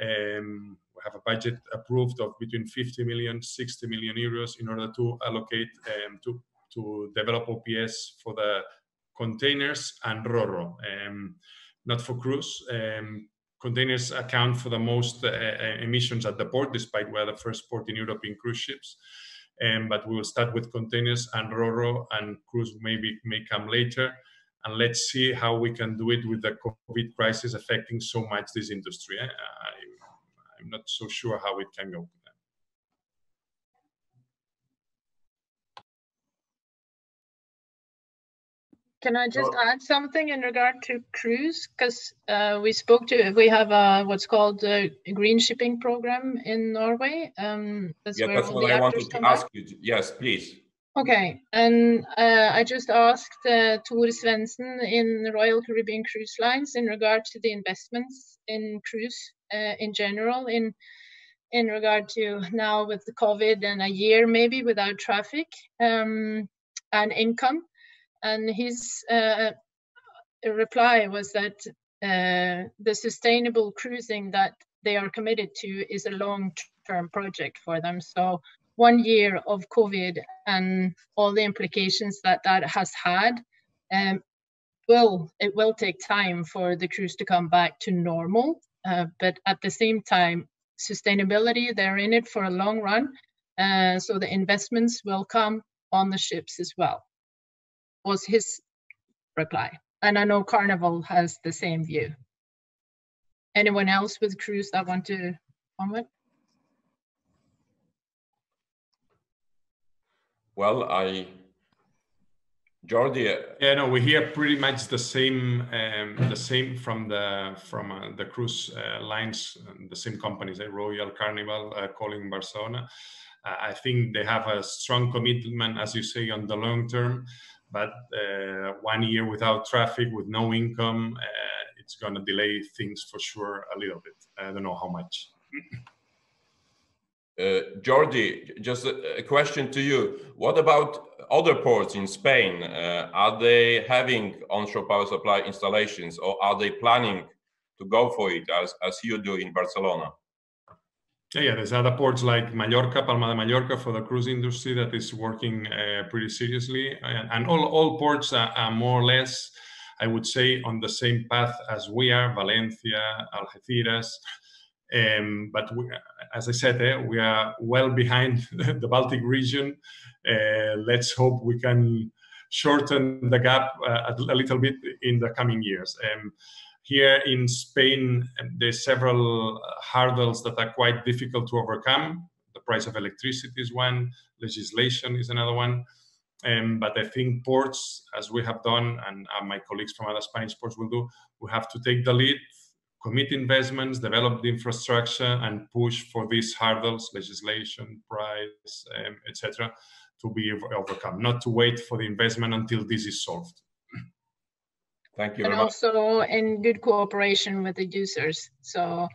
Um, we have a budget approved of between fifty million, sixty million euros in order to allocate um, to, to develop O P S for the containers and ro-ro, um, not for cruise. Um, containers account for the most uh, emissions at the port, despite we are the first port in Europe in cruise ships. Um, but we will start with containers and ro-ro, and cruise maybe may come later. And let's see how we can do it with the COVID crisis affecting so much this industry. I, I'm not so sure how it can go. Can I just well, add something in regard to cruise? Because uh, we spoke to, we have a, what's called a green shipping program in Norway. Um, that's yeah, where that's what I wanted to ask you. Yes, please. Okay, and uh, I just asked uh, Tor Svendsen in Royal Caribbean Cruise Lines in regard to the investments in cruise uh, in general, in in regard to now with the COVID and a year maybe without traffic um, and income. And his uh, reply was that uh, the sustainable cruising that they are committed to is a long-term project for them. So one year of COVID and all the implications that that has had, um, will it will take time for the cruise to come back to normal. Uh, but at the same time, sustainability, they're in it for a long run. Uh, so the investments will come on the ships as well, was his reply. And I know Carnival has the same view. Anyone else with cruise that want to comment? Well, I, Jordi. Yeah, no, we hear pretty much the same, um, the same from the from uh, the cruise uh, lines, the same companies, uh, Royal, Carnival, uh, calling Barcelona. Uh, I think they have a strong commitment, as you say, on the long term. But uh, one year without traffic, with no income, uh, it's going to delay things for sure a little bit. I don't know how much. Uh, Jordi, just a, a question to you. What about other ports in Spain? Uh, are they having onshore power supply installations, or are they planning to go for it as, as you do in Barcelona? Yeah, yeah, there's other ports like Mallorca, Palma de Mallorca for the cruise industry that is working uh, pretty seriously. And, and all, all ports are, are more or less, I would say, on the same path as we are, Valencia, Algeciras. Um, but we, as I said, eh, we are well behind the Baltic region. Uh, let's hope we can shorten the gap uh, a little bit in the coming years. Um, here in Spain, there's several hurdles that are quite difficult to overcome. The price of electricity is one, legislation is another one. Um, but I think ports, as we have done, and my colleagues from other Spanish ports will do, we have to take the lead, commit investments, develop the infrastructure, and push for these hurdles, legislation, price, um, et cetera, to be overcome, not to wait for the investment until this is solved. Thank you. And very also much. In good cooperation with the users. So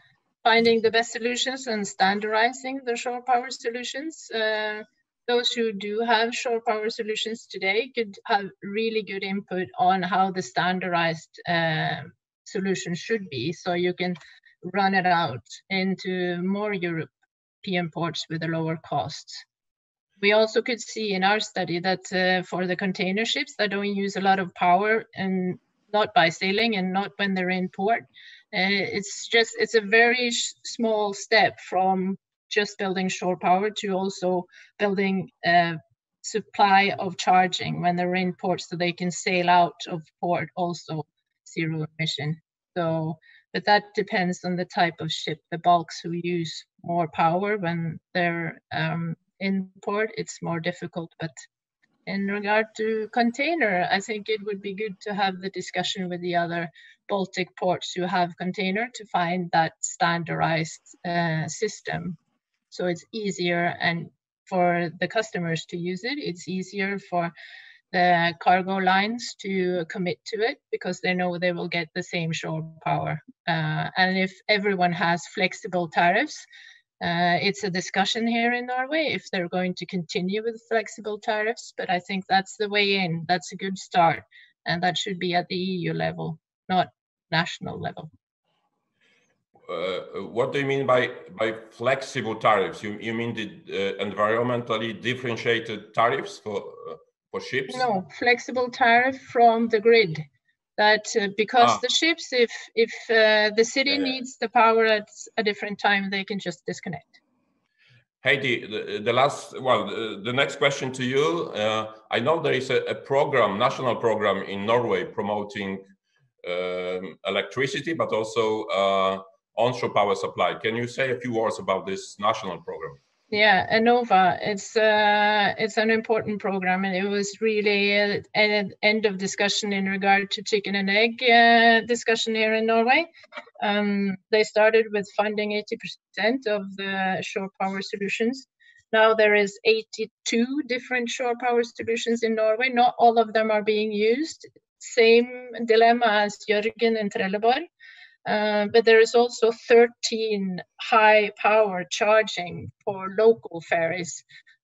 finding the best solutions and standardizing the shore power solutions. Uh, those who do have shore power solutions today could have really good input on how the standardized uh, solution should be, so you can run it out into more European ports with a lower cost. We also could see in our study that uh, for the container ships that don't use a lot of power, and not by sailing and not when they're in port, uh, it's just it's a very small step from just building shore power to also building a supply of charging when they're in port, so they can sail out of port also zero emission. So, but that depends on the type of ship. The bulks who use more power when they're um, in port, it's more difficult. But in regard to container, I think it would be good to have the discussion with the other Baltic ports who have container to find that standardized uh, system. So it's easier and for the customers to use it. It's easier for the cargo lines to commit to it because they know they will get the same shore power. Uh, and if everyone has flexible tariffs, Uh, it's a discussion here in Norway if they're going to continue with flexible tariffs, but I think that's the way in. That's a good start, and that should be at the E U level, not national level. Uh, what do you mean by by flexible tariffs? You you mean the uh, environmentally differentiated tariffs for uh, for ships? No, flexible tariff from the grid. That uh, because ah. the ships, if if uh, the city yeah, yeah. needs the power at a different time, they can just disconnect. Heidi, the, the last, well, the, the next question to you. Uh, I know there is a, a program, national program in Norway promoting um, electricity, but also uh, onshore power supply. Can you say a few words about this national program? Yeah, ANOVA, it's uh, it's an important program, and it was really at an end of discussion in regard to chicken and egg uh, discussion here in Norway. Um, they started with funding eighty percent of the shore power solutions. Now there is eighty-two different shore power solutions in Norway. Not all of them are being used. Same dilemma as Jorgen and Trelleborg. Uh, but there is also thirteen high power charging for local ferries,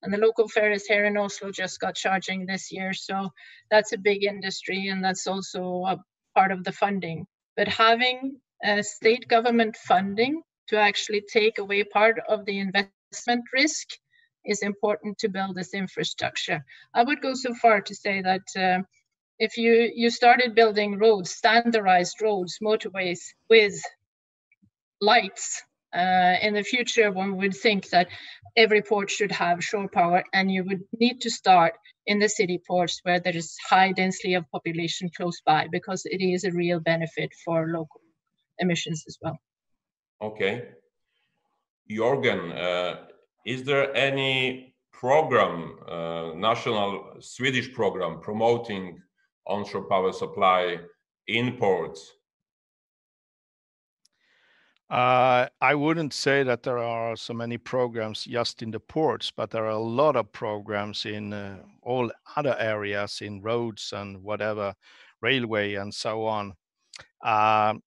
and the local ferries here in Oslo just got charging this year. So that's a big industry, and that's also a part of the funding. But having uh, state government funding to actually take away part of the investment risk is important to build this infrastructure. I would go so far to say that uh, if you, you started building roads, standardized roads, motorways with lights, uh, in the future one would think that every port should have shore power, and you would need to start in the city ports where there is high density of population close by, because it is a real benefit for local emissions as well. Okay. Jorgen, uh, is there any program, uh, national Swedish program promoting onshore power supply in ports? Uh, I wouldn't say that there are so many programs just in the ports, but there are a lot of programs in uh, all other areas, in roads and whatever, railway and so on. Uh,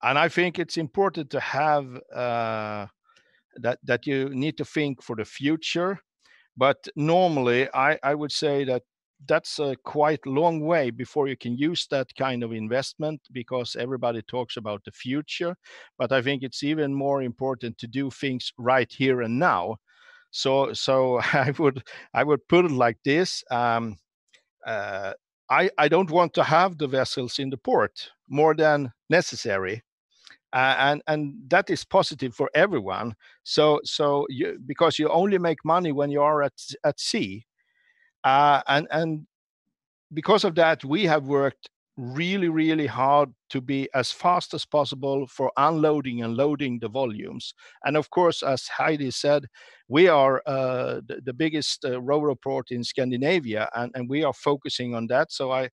and I think it's important to have uh, that, that you need to think for the future. But normally, I, I would say that that's a quite long way before you can use that kind of investment, because everybody talks about the future. But I think it's even more important to do things right here and now. So, so I would I would put it like this: um, uh, I I don't want to have the vessels in the port more than necessary, uh, and and that is positive for everyone. So so you, because you only make money when you are at at sea. Uh, and, and because of that, we have worked really, really hard to be as fast as possible for unloading and loading the volumes. And of course, as Heidi said, we are uh, the, the biggest uh, ro-ro port in Scandinavia, and, and we are focusing on that. So I,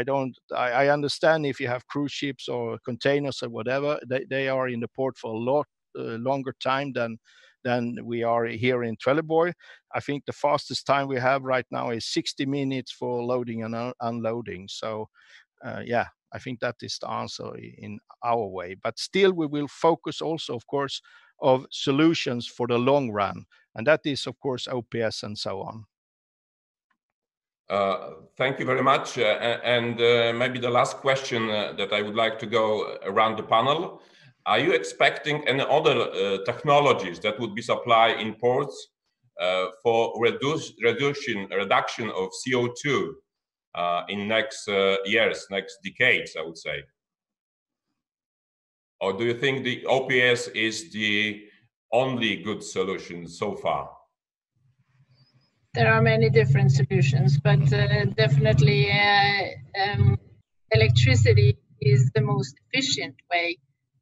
I don't, I, I understand if you have cruise ships or containers or whatever, they, they are in the port for a lot uh, longer time than Then we are here in Trelleborg. I think the fastest time we have right now is sixty minutes for loading and un unloading. So uh, yeah, I think that is the answer in our way. But still, we will focus also, of course, of solutions for the long run. And that is, of course, O P S and so on. Uh, thank you very much. Uh, and uh, maybe the last question uh, that I would like to go around the panel. Are you expecting any other uh, technologies that would be supplied in ports uh, for reduce, reduction, reduction of C O two uh, in next uh, years, next decades, I would say? Or do you think the O P S is the only good solution so far? There are many different solutions, but uh, definitely uh, um, electricity is the most efficient way,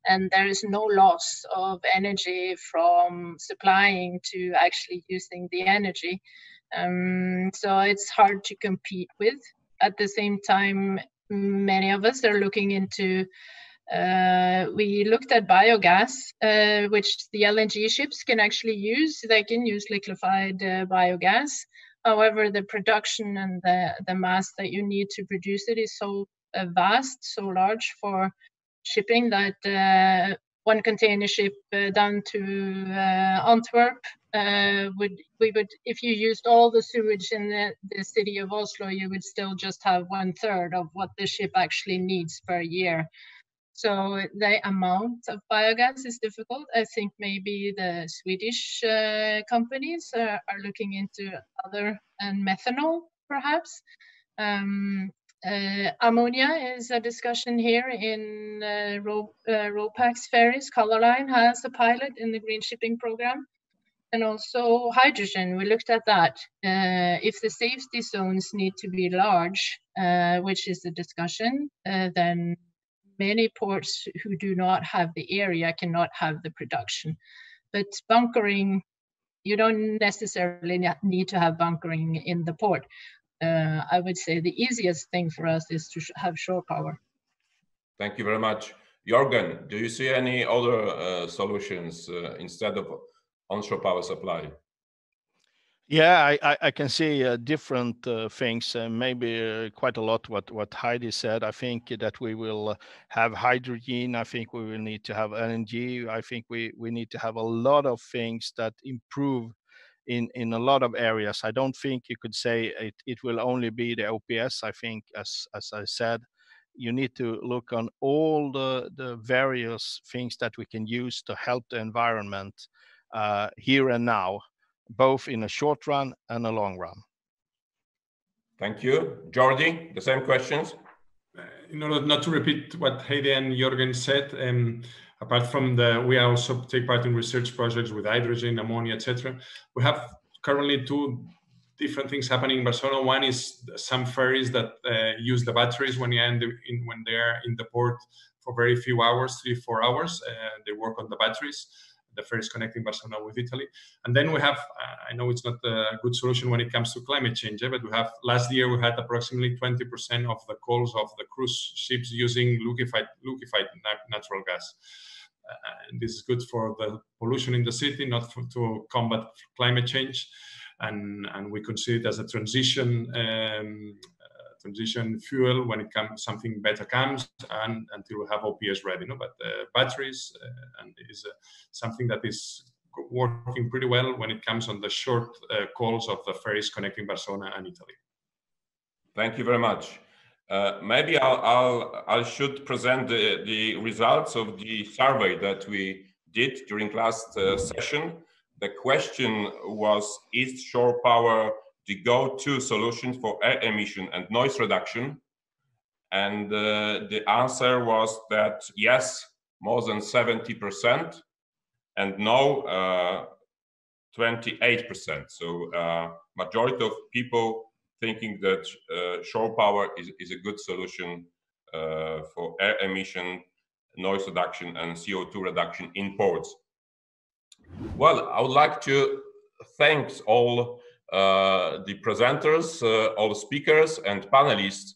and there is no loss of energy from supplying to actually using the energy. Um, so it's hard to compete with. At the same time, many of us are looking into Uh, we looked at biogas, uh, which the L N G ships can actually use. They can use liquefied uh, biogas. However, the production and the, the mass that you need to produce it is so uh, vast, so large for shipping that uh, one container ship uh, down to uh, Antwerp uh, would, we would, if you used all the sewage in the, the city of Oslo, you would still just have one third of what the ship actually needs per year. So the amount of biogas is difficult. I think maybe the Swedish uh, companies are, are looking into other, and methanol perhaps. Um, uh, ammonia is a discussion here in uh, Ro uh, ROPAX ferries. Color Line has a pilot in the green shipping program. And also hydrogen, we looked at that. Uh, if the safety zones need to be large, uh, which is the discussion, uh, then many ports who do not have the area cannot have the production. But bunkering, you don't necessarily need to have bunkering in the port. Uh, I would say the easiest thing for us is to have shore power. Thank you very much. Jorgen, do you see any other uh, solutions uh, instead of onshore power supply? Yeah, I, I can see uh, different uh, things, uh, maybe uh, quite a lot what, what Heidi said. I think that we will have hydrogen. I think we will need to have L N G. I think we, we need to have a lot of things that improve in, in a lot of areas. I don't think you could say it, it will only be the O P S. I think, as, as I said, you need to look on all the, the various things that we can use to help the environment uh, here and now, both in a short run and a long run. Thank you. Jordi, the same questions? Uh, in order not to repeat what Heidi and Jorgen said, um, apart from the, we also take part in research projects with hydrogen, ammonia, et cetera. We have currently two different things happening in Barcelona. One is some ferries that uh, use the batteries when, you end in, when they're in the port for very few hours, three, four hours, uh, they work on the batteries. The ferries connecting Barcelona with Italy. And then we have, uh, I know it's not a good solution when it comes to climate change, eh, but we have, last year we had approximately twenty percent of the calls of the cruise ships using liquefied, liquefied natural gas. Uh, and this is good for the pollution in the city, not for, to combat climate change. And, and we consider it as a transition um, transition fuel when it comes, something better comes, and until we have O P S ready, no? But uh, batteries uh, and is uh, something that is working pretty well when it comes on the short uh, calls of the ferries connecting Barcelona and Italy. Thank you very much. Uh, maybe I'll, I'll I should present the, the results of the survey that we did during last uh, session. The question was: is shore power the go-to solution for air emission and noise reduction? And uh, the answer was that yes, more than seventy percent, and no, uh, twenty-eight percent. So uh, majority of people thinking that uh, shore power is, is a good solution uh, for air emission, noise reduction, and C O two reduction in ports. Well, I would like to thank all Uh, the presenters, uh, all speakers and panelists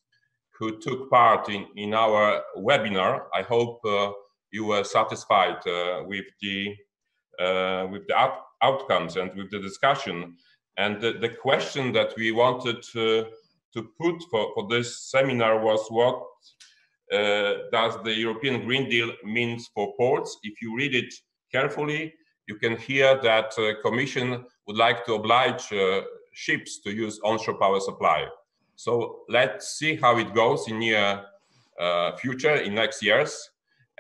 who took part in, in our webinar. I hope uh, you were satisfied uh, with the, uh, with the out outcomes and with the discussion. And the, the question that we wanted uh, to put for, for this seminar was, what uh, does the European Green Deal means for ports? If you read it carefully, you can hear that the uh, Commission would like to oblige uh, ships to use onshore power supply. So let's see how it goes in near uh, future, in next years.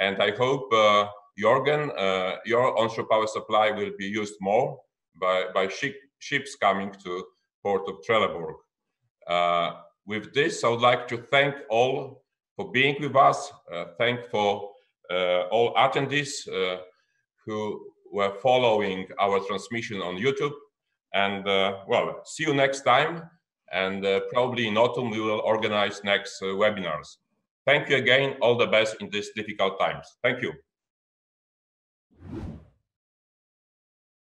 And I hope, uh, Jorgen, uh, your onshore power supply will be used more by, by ship, ships coming to port of Trelleborg. Uh, with this, I would like to thank all for being with us. Uh, thank for uh, all attendees uh, who were following our transmission on YouTube. And uh, well, see you next time. And uh, probably in autumn, we will organize next uh, webinars. Thank you again. All the best in these difficult times. Thank you.